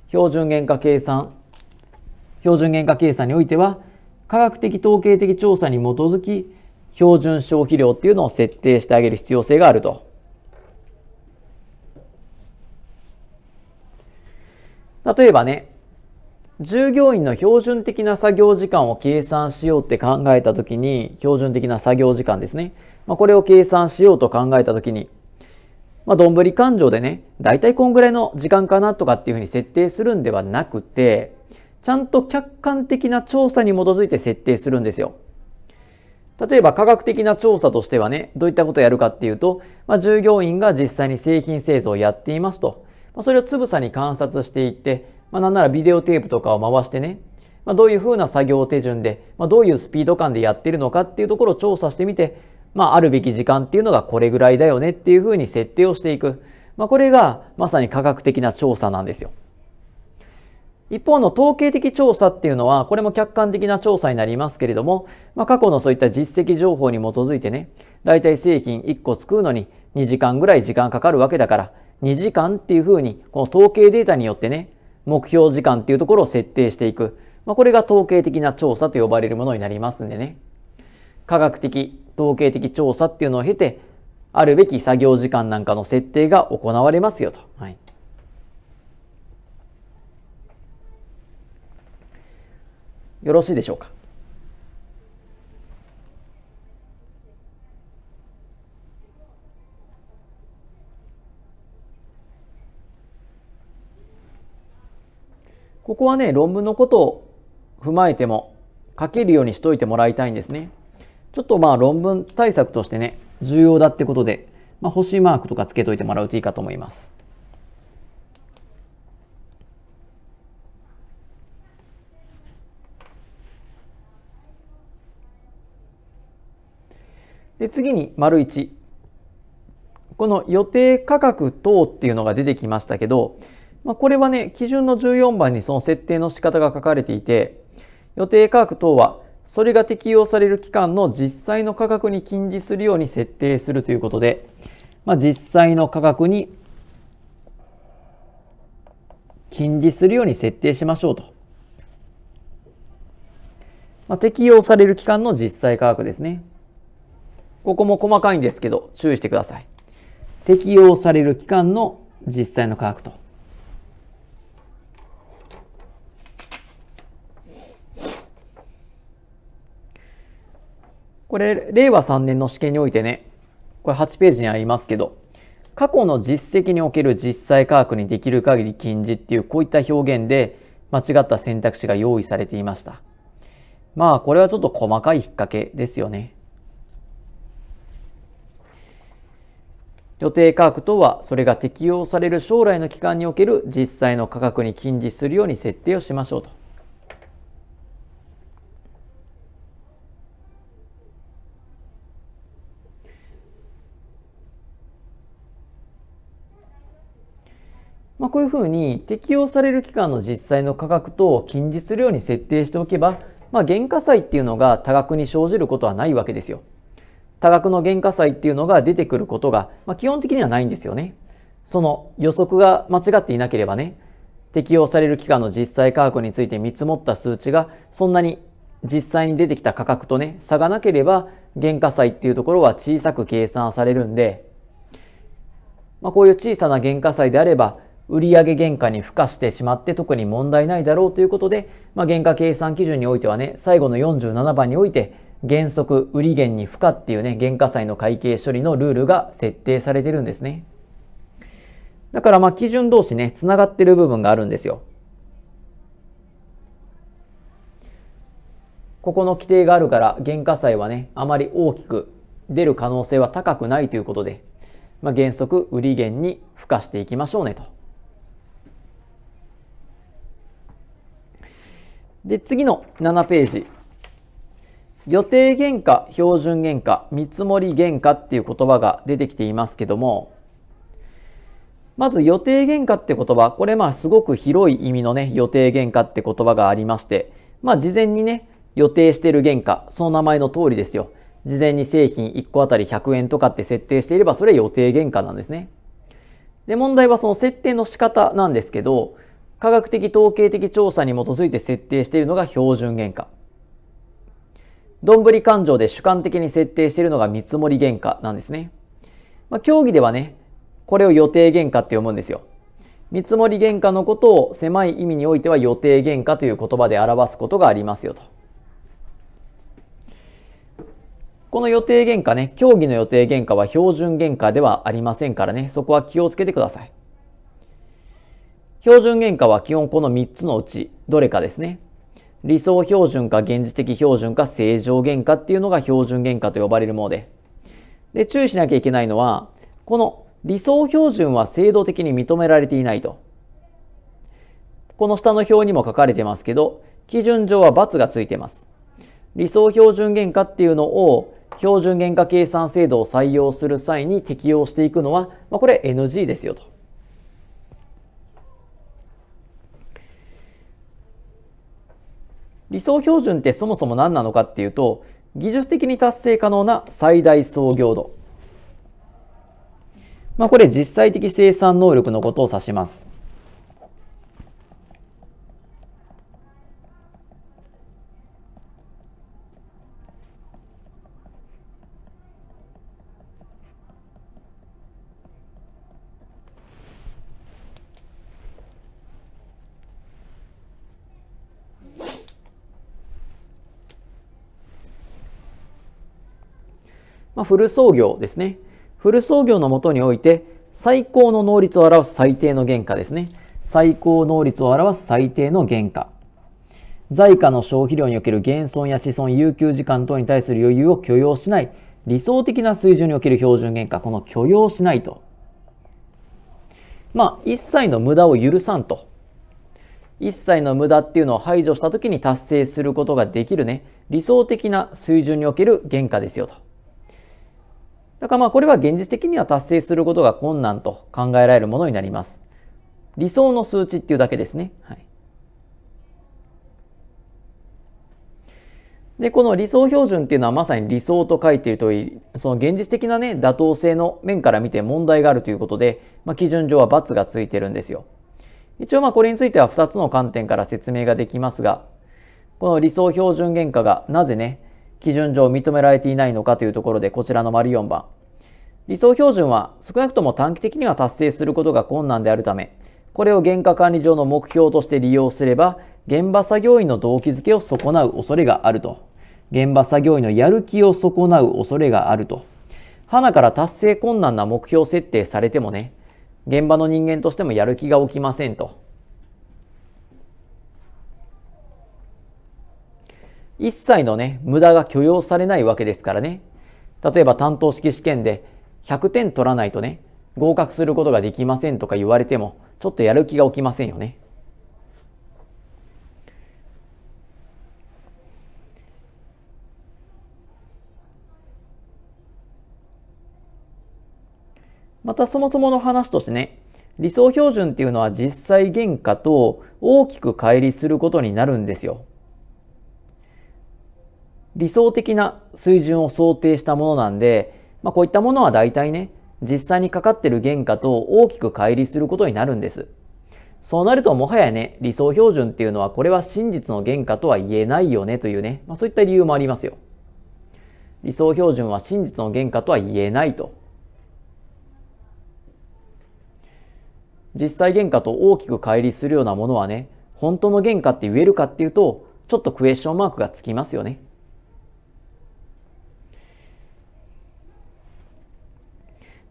標準原価計算標準原価計算においては、科学的統計的調査に基づき、標準消費量っていうのを設定してあげる必要性があると。例えばね、従業員の標準的な作業時間を計算しようって考えたときに、標準的な作業時間ですね。まあ、これを計算しようと考えたときに、まあ、どんぶり勘定でね、だいたいこんぐらいの時間かなとかっていうふうに設定するんではなくて、ちゃんと客観的な調査に基づいて設定するんですよ。例えば科学的な調査としてはね、どういったことをやるかっていうと、まあ、従業員が実際に製品製造をやっていますと。まあ、それをつぶさに観察していって、まあ、なんならビデオテープとかを回してね、まあ、どういうふうな作業手順で、まあ、どういうスピード感でやってるのかっていうところを調査してみて、まあ、あるべき時間っていうのがこれぐらいだよねっていうふうに設定をしていく。まあ、これがまさに科学的な調査なんですよ。一方の統計的調査っていうのは、これも客観的な調査になりますけれども、まあ、過去のそういった実績情報に基づいてね、だいたい製品いっこ作るのににじかんぐらい時間かかるわけだから、にじかんっていうふうに、この統計データによってね、目標時間っていうところを設定していく。まあ、これが統計的な調査と呼ばれるものになりますんでね。科学的、統計的調査っていうのを経て、あるべき作業時間なんかの設定が行われますよと。はい。よろしいでしょうか。ここはね、論文のことを踏まえても書けるようにしといてもらいたいんですね。ちょっとまあ論文対策としてね、重要だってことで、まあ、星マークとかつけといてもらうといいかと思います。で、次に丸いち。この予定価格等っていうのが出てきましたけど、まあ、これはね、基準のじゅうよんばんにその設定の仕方が書かれていて、予定価格等は、それが適用される期間の実際の価格に近似するように設定するということで、まあ、実際の価格に近似するように設定しましょうと。まあ、適用される期間の実際価格ですね。ここも細かいんですけど、注意してください。適用される期間の実際の価格と。これ、れいわさんねんの試験においてね、これはちページにありますけど、過去の実績における実際価格にできる限り近似っていう、こういった表現で間違った選択肢が用意されていました。まあ、これはちょっと細かい引っ掛けですよね。予定価格等はそれが適用される将来の期間における実際の価格に近似するように設定をしましょうと。まあ、こういうふうに適用される期間の実際の価格等を近似するように設定しておけば、まあ、原価差っていうのが多額に生じることはないわけですよ。多額の原価差っていうのが出てくることが、まあ、基本的にはないんですよね。その予測が間違っていなければね、適用される期間の実際価格について見積もった数値がそんなに実際に出てきた価格とね、差がなければ原価差っていうところは小さく計算されるんで、まあ、こういう小さな原価差であれば売上原価に付加してしまって特に問題ないだろうということで、まあ、原価計算基準においてはね、最後のよんじゅうななばんにおいて原則売減に付加っていうね、原価差の会計処理のルールが設定されてるんですね。だからまあ基準同士ね、つながってる部分があるんですよ。ここの規定があるから原価差はね、あまり大きく出る可能性は高くないということで、まあ、原則売減に付加していきましょうねと。で、次のななページ。予定原価、標準原価、見積もり原価っていう言葉が出てきていますけども、まず予定原価って言葉、これまあすごく広い意味のね、予定原価って言葉がありまして、まあ事前にね、予定している原価、その名前の通りですよ。事前に製品いっこあたりひゃくえんとかって設定していれば、それは予定原価なんですね。で、問題はその設定の仕方なんですけど、科学的統計的調査に基づいて設定しているのが標準原価。どんぶり勘定で主観的に設定しているのが見積もり原価なんですね。まあ、競技ではね、これを予定原価って呼ぶんですよ。見積もり原価のことを狭い意味においては予定原価という言葉で表すことがありますよと。この予定原価ね、競技の予定原価は標準原価ではありませんからね、そこは気をつけてください。標準原価は基本このみっつのうちどれかですね。理想標準か現実的標準か正常原価っていうのが標準原価と呼ばれるもので。で、注意しなきゃいけないのは、この理想標準は制度的に認められていないと。この下の表にも書かれてますけど、基準上は×がついてます。理想標準原価っていうのを標準原価計算制度を採用する際に適用していくのは、まあ、これ エヌジー ですよと。理想標準ってそもそも何なのかっていうと、技術的に達成可能な最大総業度。まあこれ実際的生産能力のことを指します。まあフル操業ですね。フル操業のもとにおいて最高の能率を表す最低の原価ですね。最高能率を表す最低の原価。在価の消費量における減損や資損、有給時間等に対する余裕を許容しない理想的な水準における標準原価。この許容しないと。まあ、一切の無駄を許さんと。一切の無駄っていうのを排除したときに達成することができるね、理想的な水準における原価ですよと。だからまあこれは現実的には達成することが困難と考えられるものになります。理想の数値っていうだけですね。はい、で、この理想標準っていうのはまさに理想と書いている通り、その現実的なね、妥当性の面から見て問題があるということで、まあ、基準上は×がついてるんですよ。一応まあこれについてはふたつの観点から説明ができますが、この理想標準原価がなぜね、基準上認められていないのかというところで、こちらの丸よんばん。理想標準は少なくとも短期的には達成することが困難であるため、これを原価管理上の目標として利用すれば、現場作業員の動機づけを損なう恐れがあると。現場作業員のやる気を損なう恐れがあると。花から達成困難な目標設定されてもね、現場の人間としてもやる気が起きませんと。一切のね、無駄が許容されないわけですからね。例えば担当式試験でひゃくてん取らないとね、合格することができませんとか言われても、ちょっとやる気が起きませんよね。またそもそもの話としてね、理想標準っていうのは実際原価と大きく乖離することになるんですよ。理想的な水準を想定したものなんで、まあ、こういったものは大体ね、実際にかかっている原価と大きく乖離することになるんです。そうなるともはやね、理想標準っていうのはこれは真実の原価とは言えないよねというね、まあ、そういった理由もありますよ。理想標準は真実の原価とは言えないと。実際原価と大きく乖離するようなものはね、本当の原価って言えるかっていうと、ちょっとクエスチョンマークがつきますよね。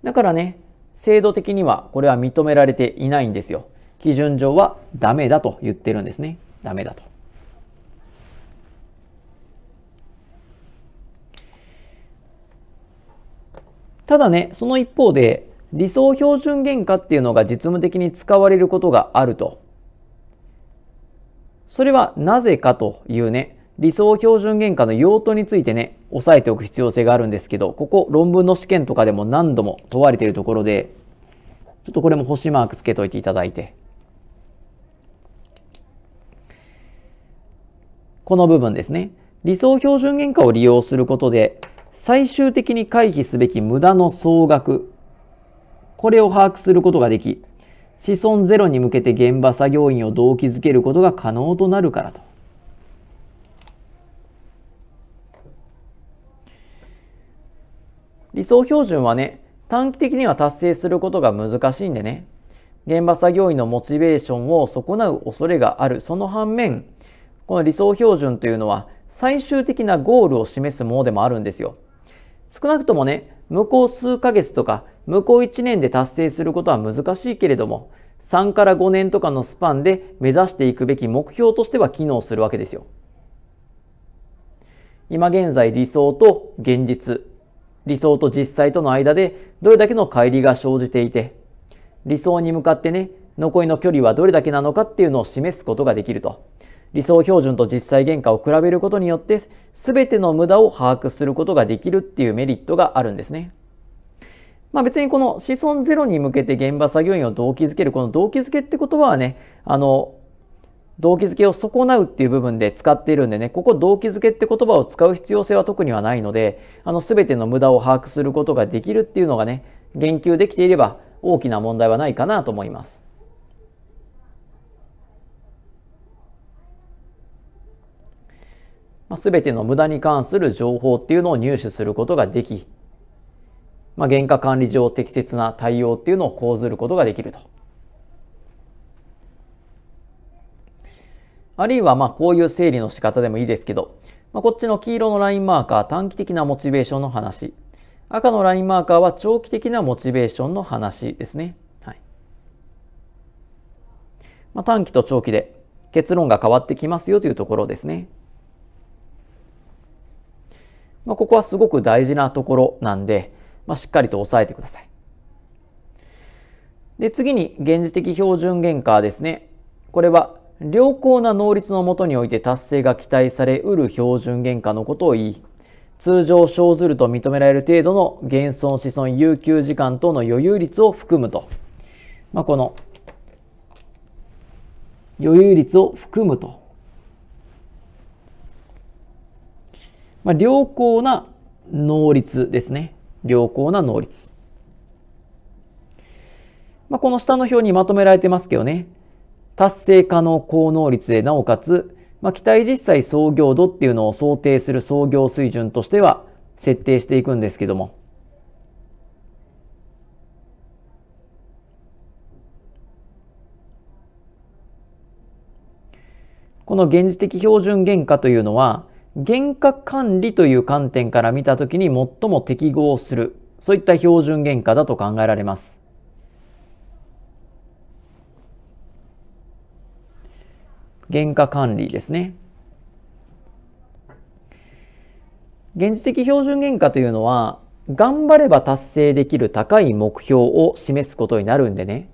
だからね、制度的にはこれは認められていないんですよ。基準上はダメだと言ってるんですね。ダメだと。ただね、その一方で理想標準原価っていうのが実務的に使われることがあると。それはなぜかというね、理想標準原価の用途についてね、押さえておく必要性があるんですけど、ここ論文の試験とかでも何度も問われているところで、ちょっとこれも星マークつけといていただいて。この部分ですね。理想標準原価を利用することで、最終的に回避すべき無駄の総額、これを把握することができ、子孫ゼロに向けて現場作業員を動機づけることが可能となるからと。理想標準はね、短期的には達成することが難しいんでね、現場作業員のモチベーションを損なう恐れがある。その反面、この理想標準というのは最終的なゴールを示すものでもあるんですよ。少なくともね、向こう数ヶ月とか向こういちねんで達成することは難しいけれども、さんからごねんとかのスパンで目指していくべき目標としては機能するわけですよ。今現在、理想と現実、理想と実際との間でどれだけの乖離が生じていて、理想に向かってね、残りの距離はどれだけなのかっていうのを示すことができると。理想標準と実際原価を比べることによって全ての無駄を把握することができるっていうメリットがあるんですね。まあ別にこの子孫ゼロに向けて現場作業員を動機づける、この動機づけって言葉はね、あの動機づけを損なうっていう部分で使っているんでね、ここ動機づけって言葉を使う必要性は特にはないので、あの全ての無駄を把握することができるっていうのがね、言及できていれば大きな問題はないかなと思います。すべての無駄に関する情報っていうのを入手することができ、まあ、原価管理上適切な対応っていうのを講ずることができると。あるいはまあこういう整理の仕方でもいいですけど、まあ、こっちの黄色のラインマーカー、短期的なモチベーションの話、赤のラインマーカーは長期的なモチベーションの話ですね。はい、まあ、短期と長期で結論が変わってきますよというところですね。まあここはすごく大事なところなんで、まあ、しっかりと押さえてください。で、次に現実的標準原価ですね。これは良好な能率のもとにおいて達成が期待されうる標準原価のことを言い、通常生ずると認められる程度の現存子孫有給時間等の余裕率を含むと。まあ、この余裕率を含むと。まあ、良好な能率ですね。良好な能率。まあ、この下の表にまとめられてますけどね。達成可能高能率で、なおかつ、まあ、期待実際操業度っていうのを想定する操業水準としては設定していくんですけども。この現実的標準原価というのは、原価管理という観点から見たときに最も適合する、そういった標準原価だと考えられます。原価管理ですね。現実的標準原価というのは、頑張れば達成できる高い目標を示すことになるんでね、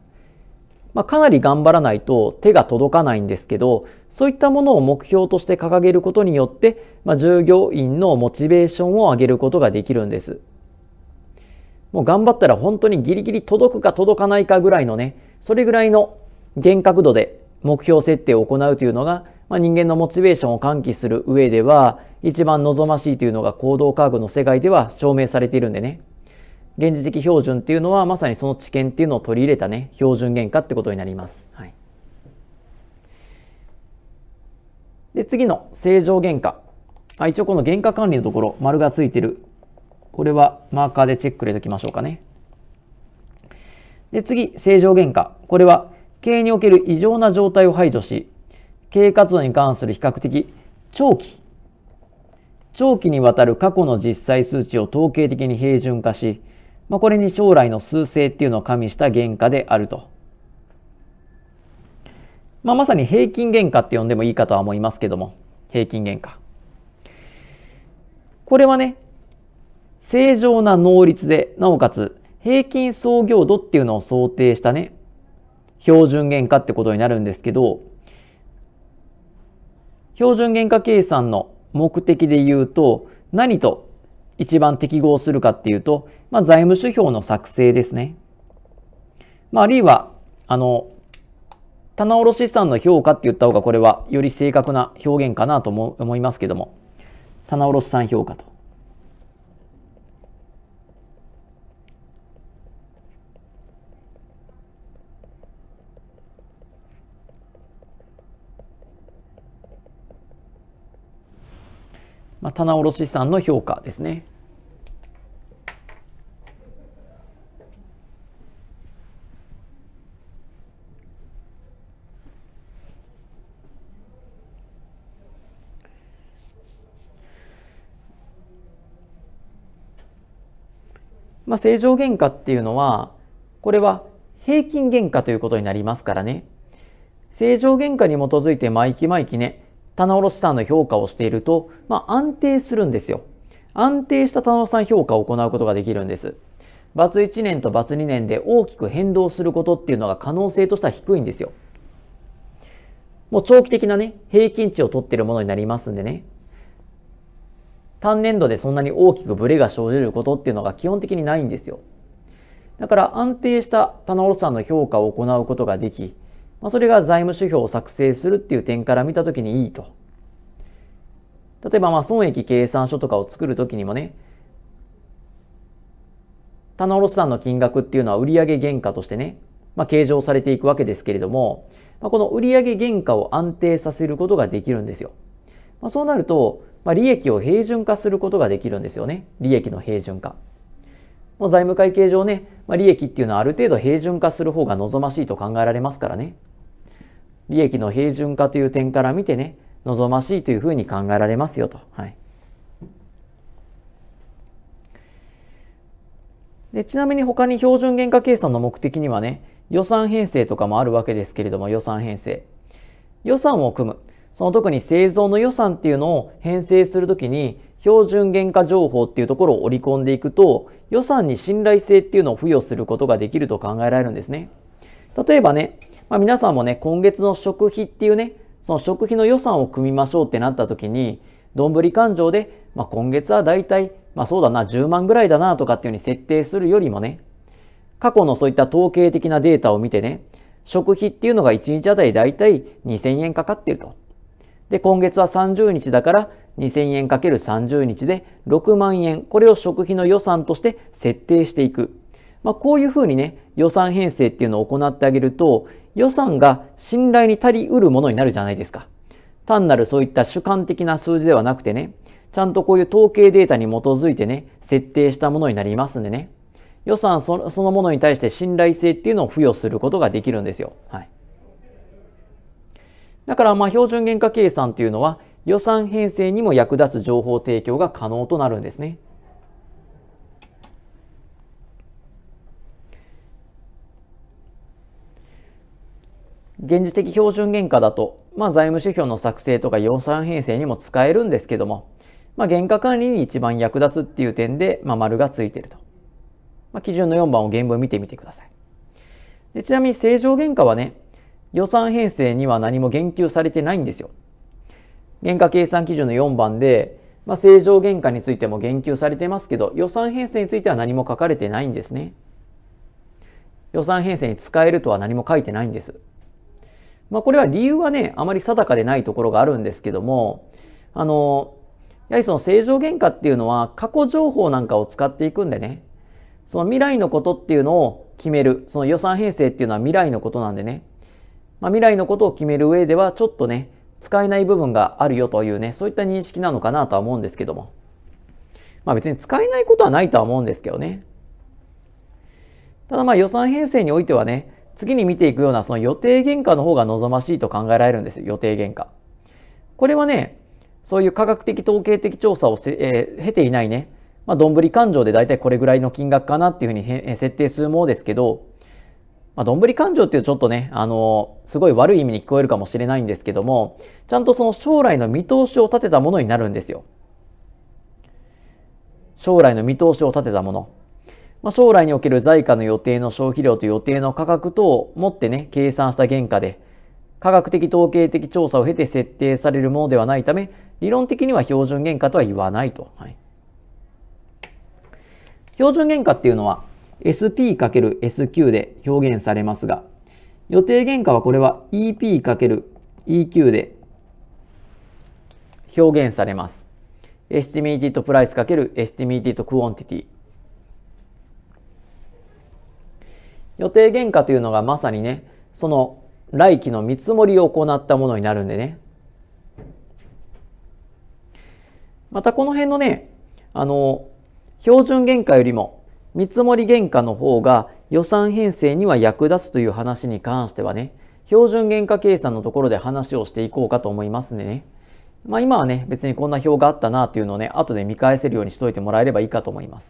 まあ、かなり頑張らないと手が届かないんですけど、そういったものを目標として掲げることによって、まあ、従業員のモチベーションを上げることができるんです。もう頑張ったら本当にギリギリ届くか届かないかぐらいのね、それぐらいの厳格度で目標設定を行うというのが、まあ、人間のモチベーションを喚起する上では一番望ましいというのが行動科学の世界では証明されているんでね。現実的標準っていうのはまさにその知見っていうのを取り入れたね、標準原価ってことになります。はい。で、次の正常原価。あ、一応この原価管理のところ、丸がついてる。これはマーカーでチェック入れておきましょうかね。で、次、正常原価。これは、経営における異常な状態を排除し、経営活動に関する比較的長期、長期にわたる過去の実際数値を統計的に平準化し、まあ、これに将来の数勢っていうのを加味した原価であると。まあ、まさに平均原価って呼んでもいいかとは思いますけども、平均原価。これはね、正常な能率で、なおかつ平均操業度っていうのを想定したね、標準原価ってことになるんですけど、標準原価計算の目的で言うと、何と一番適合するかっていうと、まあ、財務指標の作成ですね。まあ、あるいは、あの、棚卸資産の評価って言った方がこれはより正確な表現かなと思いますけども、棚卸資産評価と。まあ、棚卸資産の評価ですね。まあ、正常原価っていうのはこれは平均原価ということになりますからね。正常原価に基づいて毎期毎期ね、棚卸資産の評価をしていると、まあ、安定するんですよ。安定した棚卸資産評価を行うことができるんです。バツいちねんとバツにねんで大きく変動することっていうのが可能性としては低いんですよ。もう長期的なね、平均値を取っているものになりますんでね。単年度でそんなに大きくブレが生じることっていうのが基本的にないんですよ。だから安定した棚卸資産の評価を行うことができ、まあ、それが財務指標を作成するっていう点から見たときにいいと。例えばまあ損益計算書とかを作るときにもね、棚卸資産の金額っていうのは売上原価としてね、まあ、計上されていくわけですけれども、まあ、この売上原価を安定させることができるんですよ。まあ、そうなると、まあ、利益を平準化することができるんですよね。利益の平準化。もう財務会計上ね、まあ、利益っていうのはある程度平準化する方が望ましいと考えられますからね。利益の平準化という点から見てね、望ましいというふうに考えられますよと。はい、でちなみに他に標準原価計算の目的にはね、予算編成とかもあるわけですけれども、予算編成。予算を組む。その特に製造の予算っていうのを編成するときに、標準原価情報っていうところを織り込んでいくと、予算に信頼性っていうのを付与することができると考えられるんですね。例えばね、まあ、皆さんもね、今月の食費っていうね、その食費の予算を組みましょうってなった時に、どんぶり勘定で、まあ、今月はだいたい、まあそうだな、じゅうまんぐらいだなとかっていうふうに設定するよりもね、過去のそういった統計的なデータを見てね、食費っていうのがいちにちあたりだいたいにせんえんかかっていると。で、今月はさんじゅうにちだから、にせんえん かけるさんじゅうにちでろくまんえん、これを食費の予算として設定していく。まあ、こういうふうにね、予算編成っていうのを行ってあげると、予算が信頼に足りうるものになるじゃないですか。単なるそういった主観的な数字ではなくてね、ちゃんとこういう統計データに基づいてね、設定したものになりますんでね、予算そのものに対して信頼性っていうのを付与することができるんですよ。はい、だからまあ標準原価計算というのは、予算編成にも役立つ情報提供が可能となるんですね。現実的標準原価だと、まあ、財務指標の作成とか予算編成にも使えるんですけども、まあ、原価管理に一番役立つっていう点で、まあ、丸がついていると。まあ、基準のよんばんを原文見てみてください。でちなみに正常原価はね、予算編成には何も言及されてないんですよ。原価計算基準のよんばんで、まあ、正常原価についても言及されてますけど、予算編成については何も書かれてないんですね。予算編成に使えるとは何も書いてないんです。まあ、これは理由はね、あまり定かでないところがあるんですけども、あの、やはりその正常原価っていうのは過去情報なんかを使っていくんでね、その未来のことっていうのを決める、その予算編成っていうのは未来のことなんでね、まあ、未来のことを決める上ではちょっとね、使えない部分があるよというね、そういった認識なのかなとは思うんですけども。まあ別に使えないことはないとは思うんですけどね。ただまあ予算編成においてはね、次に見ていくようなその予定原価の方が望ましいと考えられるんですよ、予定原価。これはね、そういう科学的統計的調査をせ、えー、経ていないね、まあどんぶり勘定でだいたいこれぐらいの金額かなっていうふうにへ、えー、設定するものですけど、まあ、どんぶり勘定っていうちょっとね、あのー、すごい悪い意味に聞こえるかもしれないんですけども、ちゃんとその将来の見通しを立てたものになるんですよ。将来の見通しを立てたもの。まあ、将来における財貨の予定の消費量と予定の価格等を持ってね、計算した原価で、科学的統計的調査を経て設定されるものではないため、理論的には標準原価とは言わないと。はい、標準原価っていうのは、エスピーかけるエスキュー で表現されますが、予定原価はこれは イーピーかけるイーキュー で表現されます。Estimated Price かける Estimated Quantity。予定原価というのがまさにね、その来期の見積もりを行ったものになるんでね。またこの辺のね、あの、標準原価よりも見積もり原価の方が予算編成には役立つという話に関してはね、標準原価計算のところで話をしていこうかと思いますね。まあ今はね、別にこんな表があったなというのをね、後で見返せるようにしといてもらえればいいかと思います。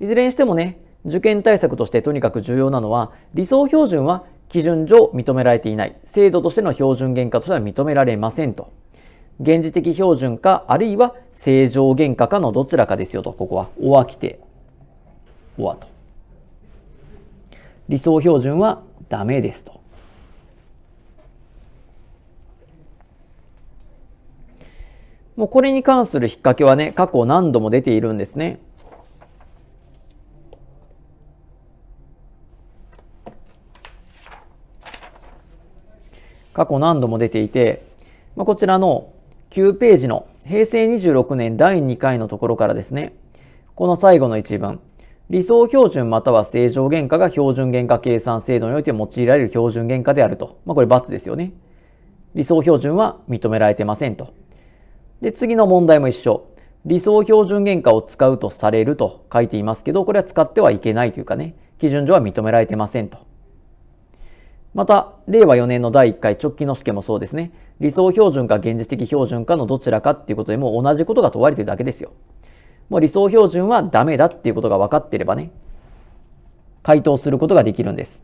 いずれにしてもね、受験対策としてとにかく重要なのは、理想標準は基準上認められていない。制度としての標準原価としては認められませんと。現時的標準か、あるいは正常原価かのどちらかですよと、ここは。オア規定。オアと。理想標準はダメですと。もうこれに関する引っ掛けはね、過去何度も出ているんですね。過去何度も出ていて、まあ、こちらのきゅうページのへいせいにじゅうろくねんだいにかいのところからですね、この最後の一文、理想標準または正常原価が標準原価計算制度において用いられる標準原価であると。まあ、これ×ですよね。理想標準は認められてませんと。で、次の問題も一緒。理想標準原価を使うとされると書いていますけど、これは使ってはいけないというかね、基準上は認められてませんと。また、れいわよねんのだいいっかい直近の試験もそうですね。理想標準か現実的標準かのどちらかっていうことでもう同じことが問われてるだけですよ。もう理想標準はダメだっていうことが分かってればね、回答することができるんです。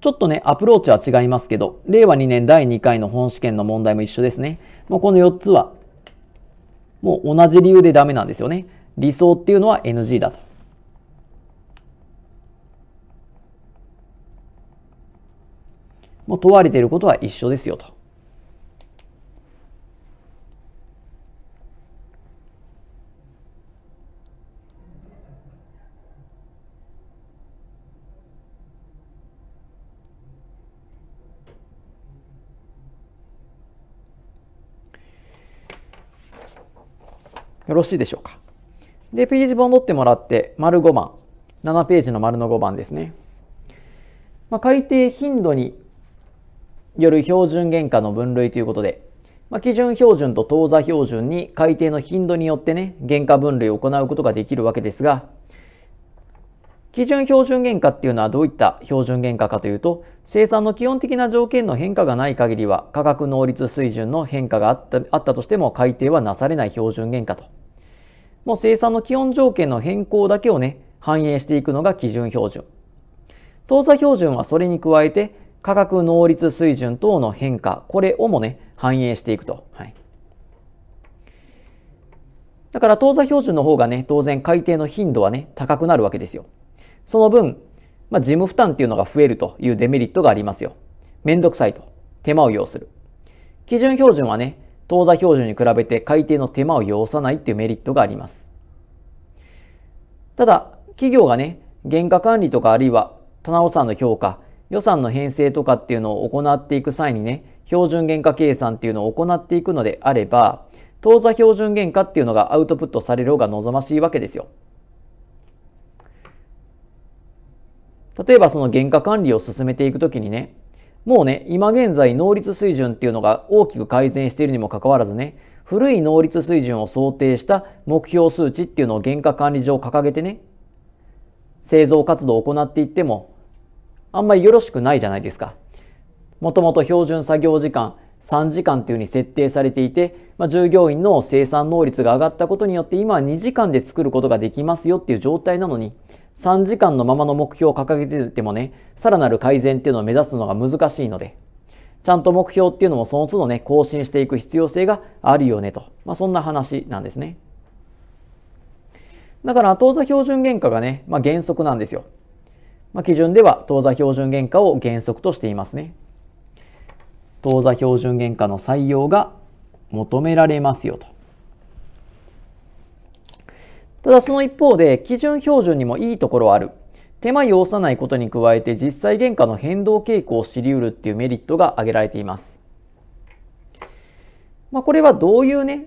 ちょっとね、アプローチは違いますけど、れいわにねんだいにかいの本試験の問題も一緒ですね。もうこのよっつは、もう同じ理由でダメなんですよね。理想っていうのは エヌジー だと。もう問われていることは一緒ですよと。よろしいでしょうか。で、ページ戻ってもらって、丸ごばん、ななページの丸のごばんですね。まあ、改定頻度による標準原価の分類ということで、まあ、基準標準と当座標準に改定の頻度によってね、原価分類を行うことができるわけですが、基準標準原価っていうのはどういった標準原価かというと、生産の基本的な条件の変化がない限りは、価格能率水準の変化があった、あったとしても改定はなされない標準原価と。もう生産の基本条件の変更だけをね、反映していくのが基準標準。当座標準はそれに加えて、価格能率水準等の変化、これをもね、反映していくと。はい。だから当座標準の方がね、当然改定の頻度はね、高くなるわけですよ。その分、まあ、事務負担っていうのが増えるというデメリットがありますよ。めんどくさいと。手間を要する。基準標準はね、当座標準に比べて改定の手間を要さないっていうメリットがあります。ただ、企業がね、原価管理とかあるいは棚予算の評価、予算の編成とかっていうのを行っていく際にね、標準原価計算っていうのを行っていくのであれば、当座標準原価っていうのがアウトプットされる方が望ましいわけですよ。例えばその原価管理を進めていくときにね、もうね、今現在能率水準っていうのが大きく改善しているにもかかわらずね、古い能率水準を想定した目標数値っていうのを原価管理上掲げてね、製造活動を行っていっても、あんまりよろしくないじゃないですか。もともと標準作業時間さんじかんっていうふうに設定されていて、まあ、従業員の生産能率が上がったことによって今はにじかんで作ることができますよっていう状態なのに、さんじかんのままの目標を掲げててもね、さらなる改善っていうのを目指すのが難しいので、ちゃんと目標っていうのもその都度ね、更新していく必要性があるよねと。まあ、そんな話なんですね。だから、当座標準原価がね、まあ、原則なんですよ。まあ、基準では当座標準原価を原則としていますね。当座標準原価の採用が求められますよと。ただその一方で、基準標準にもいいところはある。手間要さないことに加えて、実際原価の変動傾向を知り得るっていうメリットが挙げられています。まあ、これはどういうね、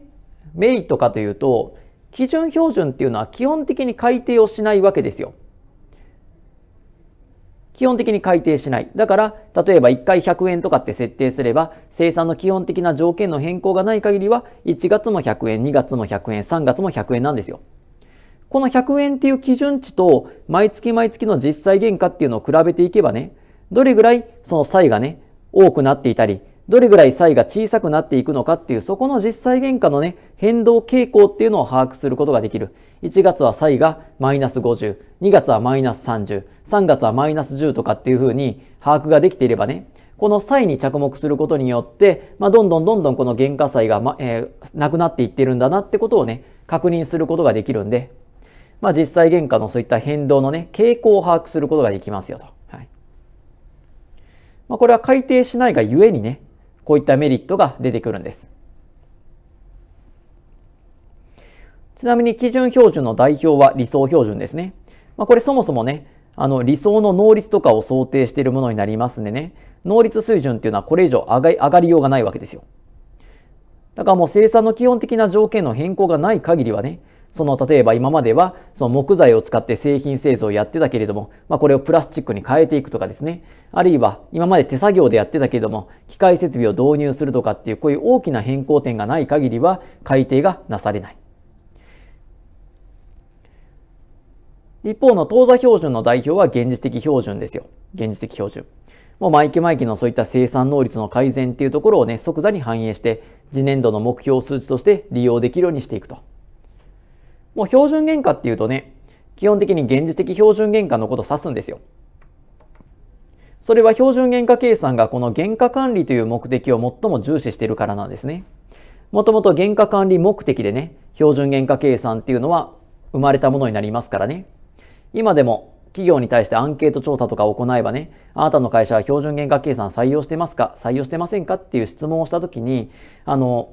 メリットかというと、基準標準っていうのは基本的に改定をしないわけですよ。基本的に改定しない。だから、例えばいっかいひゃくえんとかって設定すれば、生産の基本的な条件の変更がない限りは、いちがつもひゃくえん、にがつもひゃくえん、さんがつもひゃくえんなんですよ。このひゃくえんっていう基準値と、毎月毎月の実際原価っていうのを比べていけばね、どれぐらいその差異がね、多くなっていたり、どれぐらい差異が小さくなっていくのかっていう、そこの実際原価のね、変動傾向っていうのを把握することができる。いちがつは差異がマイナスごじゅう、にがつはマイナスさんじゅう、さんがつはマイナスじゅうとかっていう風に把握ができていればね、この差異に着目することによって、まあ、どんどんどんどんこの原価差異が、まえー、なくなっていってるんだなってことをね、確認することができるんで、まあ、実際原価のそういった変動のね、傾向を把握することができますよと。はい。まあ、これは改定しないがゆえにね、こういったメリットが出てくるんです。ちなみに基準標準の代表は理想標準ですね。まあ、これそもそもね、あの理想の能率とかを想定しているものになりますんでね、能率水準っていうのはこれ以上上がり、上がりようがないわけですよ。だからもう生産の基本的な条件の変更がない限りはね、その例えば今まではその木材を使って製品製造をやってたけれども、まあ、これをプラスチックに変えていくとかですね、あるいは今まで手作業でやってたけれども機械設備を導入するとかっていう、こういう大きな変更点がない限りは改定がなされない。一方の当座標準の代表は現実的標準ですよ。現実的標準、もう毎期毎期のそういった生産能率の改善っていうところをね、即座に反映して次年度の目標数値として利用できるようにしていくと。もう標準原価っていうとね、基本的に現実的標準原価のことを指すんですよ。それは標準原価計算がこの原価管理という目的を最も重視しているからなんですね。もともと原価管理目的でね、標準原価計算っていうのは生まれたものになりますからね。今でも企業に対してアンケート調査とかを行えばね、あなたの会社は標準原価計算採用してますか、採用してませんかっていう質問をしたときに、あの、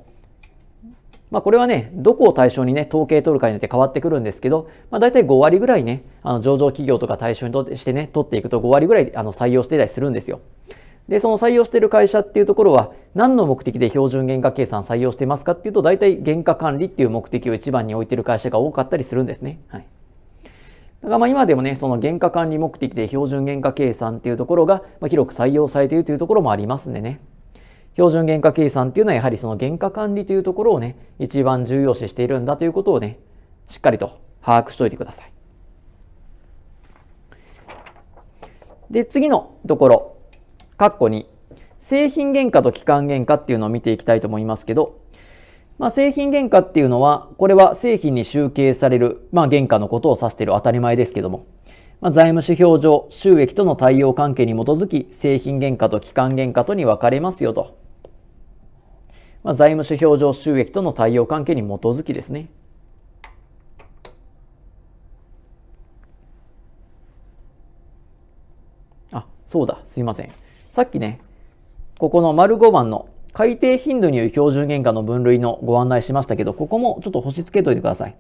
まあこれはね、どこを対象にね、統計取るかによって変わってくるんですけど、まあ大体ご割ぐらいね、あの上場企業とか対象にしてね、取っていくとご割ぐらいあの採用していたりするんですよ。で、その採用している会社っていうところは、何の目的で標準原価計算採用していますかっていうと、大体原価管理っていう目的を一番に置いている会社が多かったりするんですね。はい。だからまあ今でもね、その原価管理目的で標準原価計算っていうところが広く採用されているというところもありますんでね。標準原価計算っていうのはやはりその原価管理というところをね、一番重要視しているんだということをね、しっかりと把握しておいてください。で、次のところ、括弧に製品原価と期間原価っていうのを見ていきたいと思いますけど、まあ、製品原価っていうのは、これは製品に集計される、まあ、原価のことを指している、当たり前ですけども、まあ、財務指標上収益との対応関係に基づき製品原価と期間原価とに分かれますよと。まあ、財務指標上収益との対応関係に基づきですね。あ、そうだ、すいません。さっきね、ここの丸ご番の改定頻度による標準原価の分類のご案内しましたけど、ここもちょっと星つけといてください。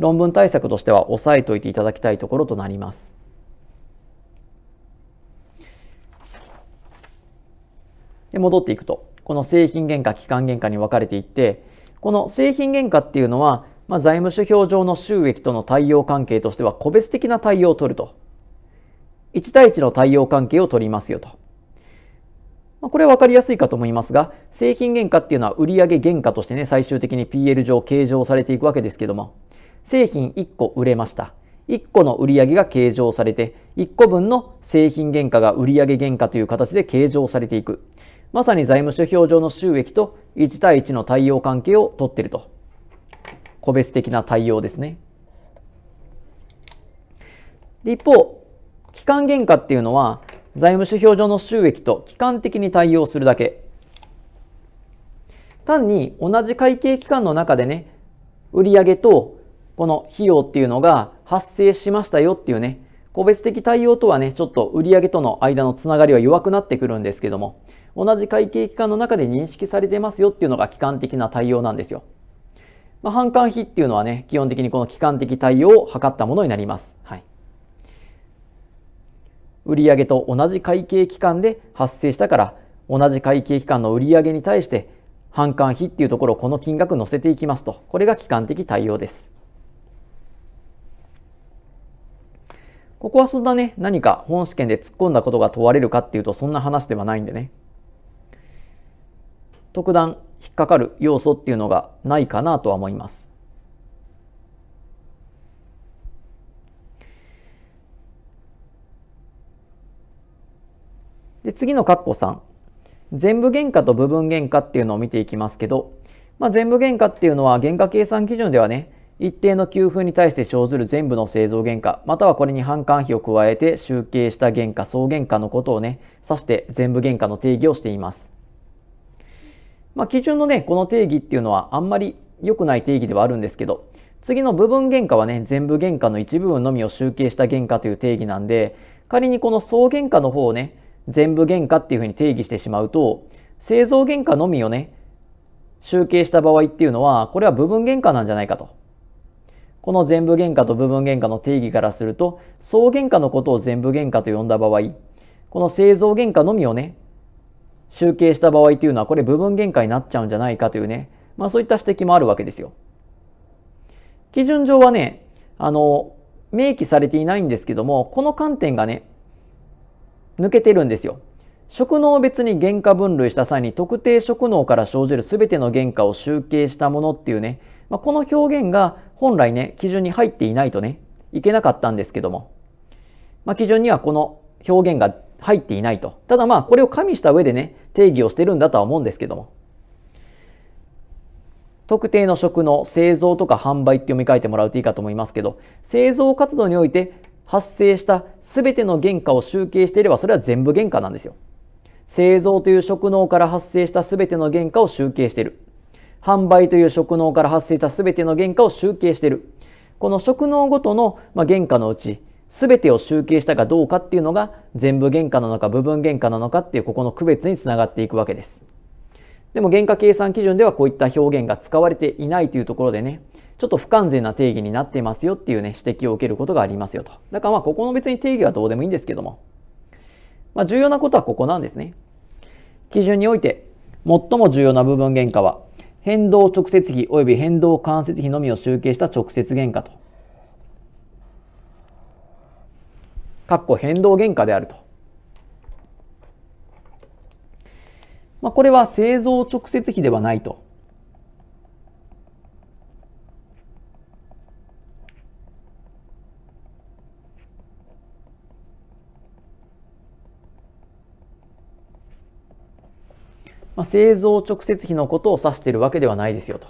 論文対策としては押さえておいていただきたいところとなります。で、戻っていくと、この製品原価、期間原価に分かれていって、この製品原価っていうのは、まあ、財務指標上の収益との対応関係としては個別的な対応を取ると。いち対いちの対応関係を取りますよと。まあ、これは分かりやすいかと思いますが、製品原価っていうのは売上原価としてね、最終的に ピーエル 上計上されていくわけですけども、製品いっこ売れました。いっこの売上が計上されて、いっこぶんの製品原価が売上原価という形で計上されていく。まさに財務諸表上の収益といち対いちの対応関係を取っていると。個別的な対応ですね。で、一方、期間原価っていうのは、財務諸表上の収益と期間的に対応するだけ。単に同じ会計期間の中でね、売上とこの費用っていうのが発生しましたよっていうね、個別的対応とはね、ちょっと売上との間のつながりは弱くなってくるんですけども、同じ会計期間の中で認識されてますよっていうのが期間的な対応なんですよ。まあ、販管費っていうのはね、基本的にこの期間的対応を図ったものになります。はい。売上と同じ会計期間で発生したから、同じ会計期間の売上に対して、販管費っていうところをこの金額載せていきますと。これが期間的対応です。ここはそんなね、何か本試験で突っ込んだことが問われるかっていうと、そんな話ではないんでね。特段引っかかる要素っていうのがないかなとは思います。で、次の括弧さん。全部原価と部分原価っていうのを見ていきますけど、まあ、全部原価っていうのは原価計算基準ではね、一定の給付に対して生ずる全部の製造原価、またはこれに販管費を加えて集計した原価、総原価のことをね、指して全部原価の定義をしています。まあ、基準のね、この定義っていうのはあんまり良くない定義ではあるんですけど、次の部分原価はね、全部原価の一部分のみを集計した原価という定義なんで、仮にこの総原価の方をね、全部原価っていうふうに定義してしまうと、製造原価のみをね、集計した場合っていうのは、これは部分原価なんじゃないかと。この全部原価と部分原価の定義からすると、総原価のことを全部原価と呼んだ場合、この製造原価のみをね、集計した場合というのは、これ部分原価になっちゃうんじゃないかというね、まあそういった指摘もあるわけですよ。基準上はね、あの、明記されていないんですけども、この観点がね、抜けてるんですよ。職能を別に原価分類した際に特定職能から生じる全ての原価を集計したものっていうね、まあ、この表現が本来ね、基準に入っていないとね、いけなかったんですけども、まあ、基準にはこの表現が入っていないと。ただまあ、これを加味した上でね、定義をしてるんだとは思うんですけども。特定の職能、製造とか販売って読み替えてもらうといいかと思いますけど、製造活動において発生した全ての原価を集計していれば、それは全部原価なんですよ。製造という職能から発生した全ての原価を集計している。販売という職能から発生した全ての原価を集計している。この職能ごとの原価のうち、全てを集計したかどうかっていうのが、全部原価なのか部分原価なのかっていう、ここの区別につながっていくわけです。でも原価計算基準ではこういった表現が使われていないというところでね、ちょっと不完全な定義になってますよっていうね、指摘を受けることがありますよと。だからまあ、ここの別に定義はどうでもいいんですけども。まあ、重要なことはここなんですね。基準において、最も重要な部分原価は、変動直接費及び変動間接費のみを集計した直接原価と。括弧変動原価であると。まあ、これは製造直接費ではないと。まあ、製造直接費のことを指しているわけではないですよと。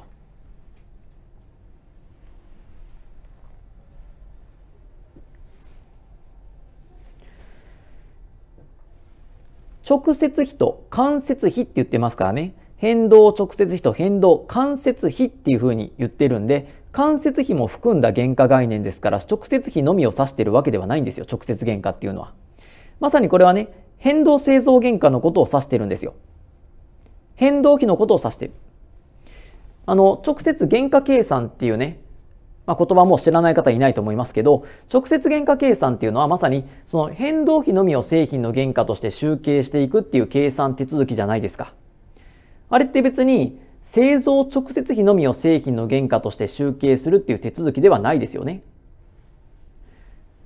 直接費と間接費って言ってますからね。変動直接費と変動間接費っていうふうに言ってるんで、間接費も含んだ原価概念ですから、直接費のみを指しているわけではないんですよ。直接原価っていうのは。まさにこれはね、変動製造原価のことを指してるんですよ。変動費のことを指してる。あの、直接原価計算っていうね、まあ、言葉も知らない方いないと思いますけど、直接原価計算っていうのはまさにその変動費のみを製品の原価として集計していくっていう計算手続きじゃないですか。あれって別に製造直接費のみを製品の原価として集計するっていう手続きではないですよね。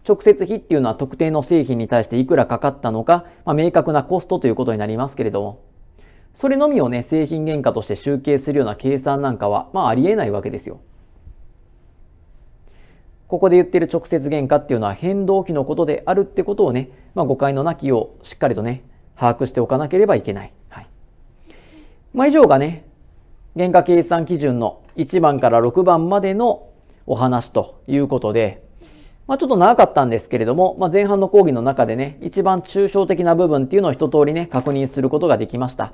直接費っていうのは特定の製品に対していくらかかったのか、まあ、明確なコストということになりますけれども、それのみをね、製品原価として集計するような計算なんかは、まあ、ありえないわけですよ。ここで言っている直接原価っていうのは変動費のことであるってことをね、まあ、誤解のなきようしっかりとね、把握しておかなければいけない。はい。まあ、以上がね、原価計算基準のいちばんからろくばんまでのお話ということで、まあ、ちょっと長かったんですけれども、まあ、前半の講義の中でね、一番抽象的な部分っていうのを一通りね、確認することができました。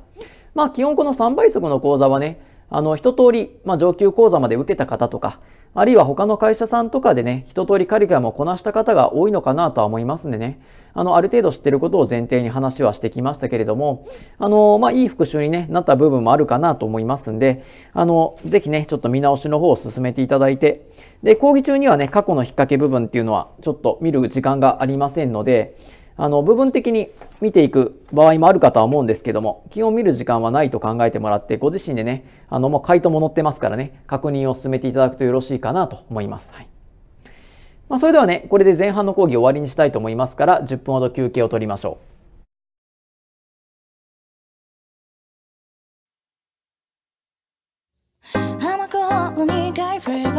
まあ、基本このさんばいそくの講座はね、あの、一通り、まあ、上級講座まで受けた方とか、あるいは他の会社さんとかでね、一通りカリキュラムをこなした方が多いのかなとは思いますんでね、あの、ある程度知ってることを前提に話はしてきましたけれども、あの、まあ、いい復習にね、なった部分もあるかなと思いますんで、あの、ぜひね、ちょっと見直しの方を進めていただいて、で、講義中にはね、過去の引っ掛け部分っていうのは、ちょっと見る時間がありませんので、あの、部分的に見ていく場合もあるかとは思うんですけども、基本見る時間はないと考えてもらって、ご自身でね、あの、もう回答も載ってますからね、確認を進めていただくとよろしいかなと思います。はい。まあ、それではね、これで前半の講義を終わりにしたいと思いますから、じゅっぷんほど休憩を取りましょう。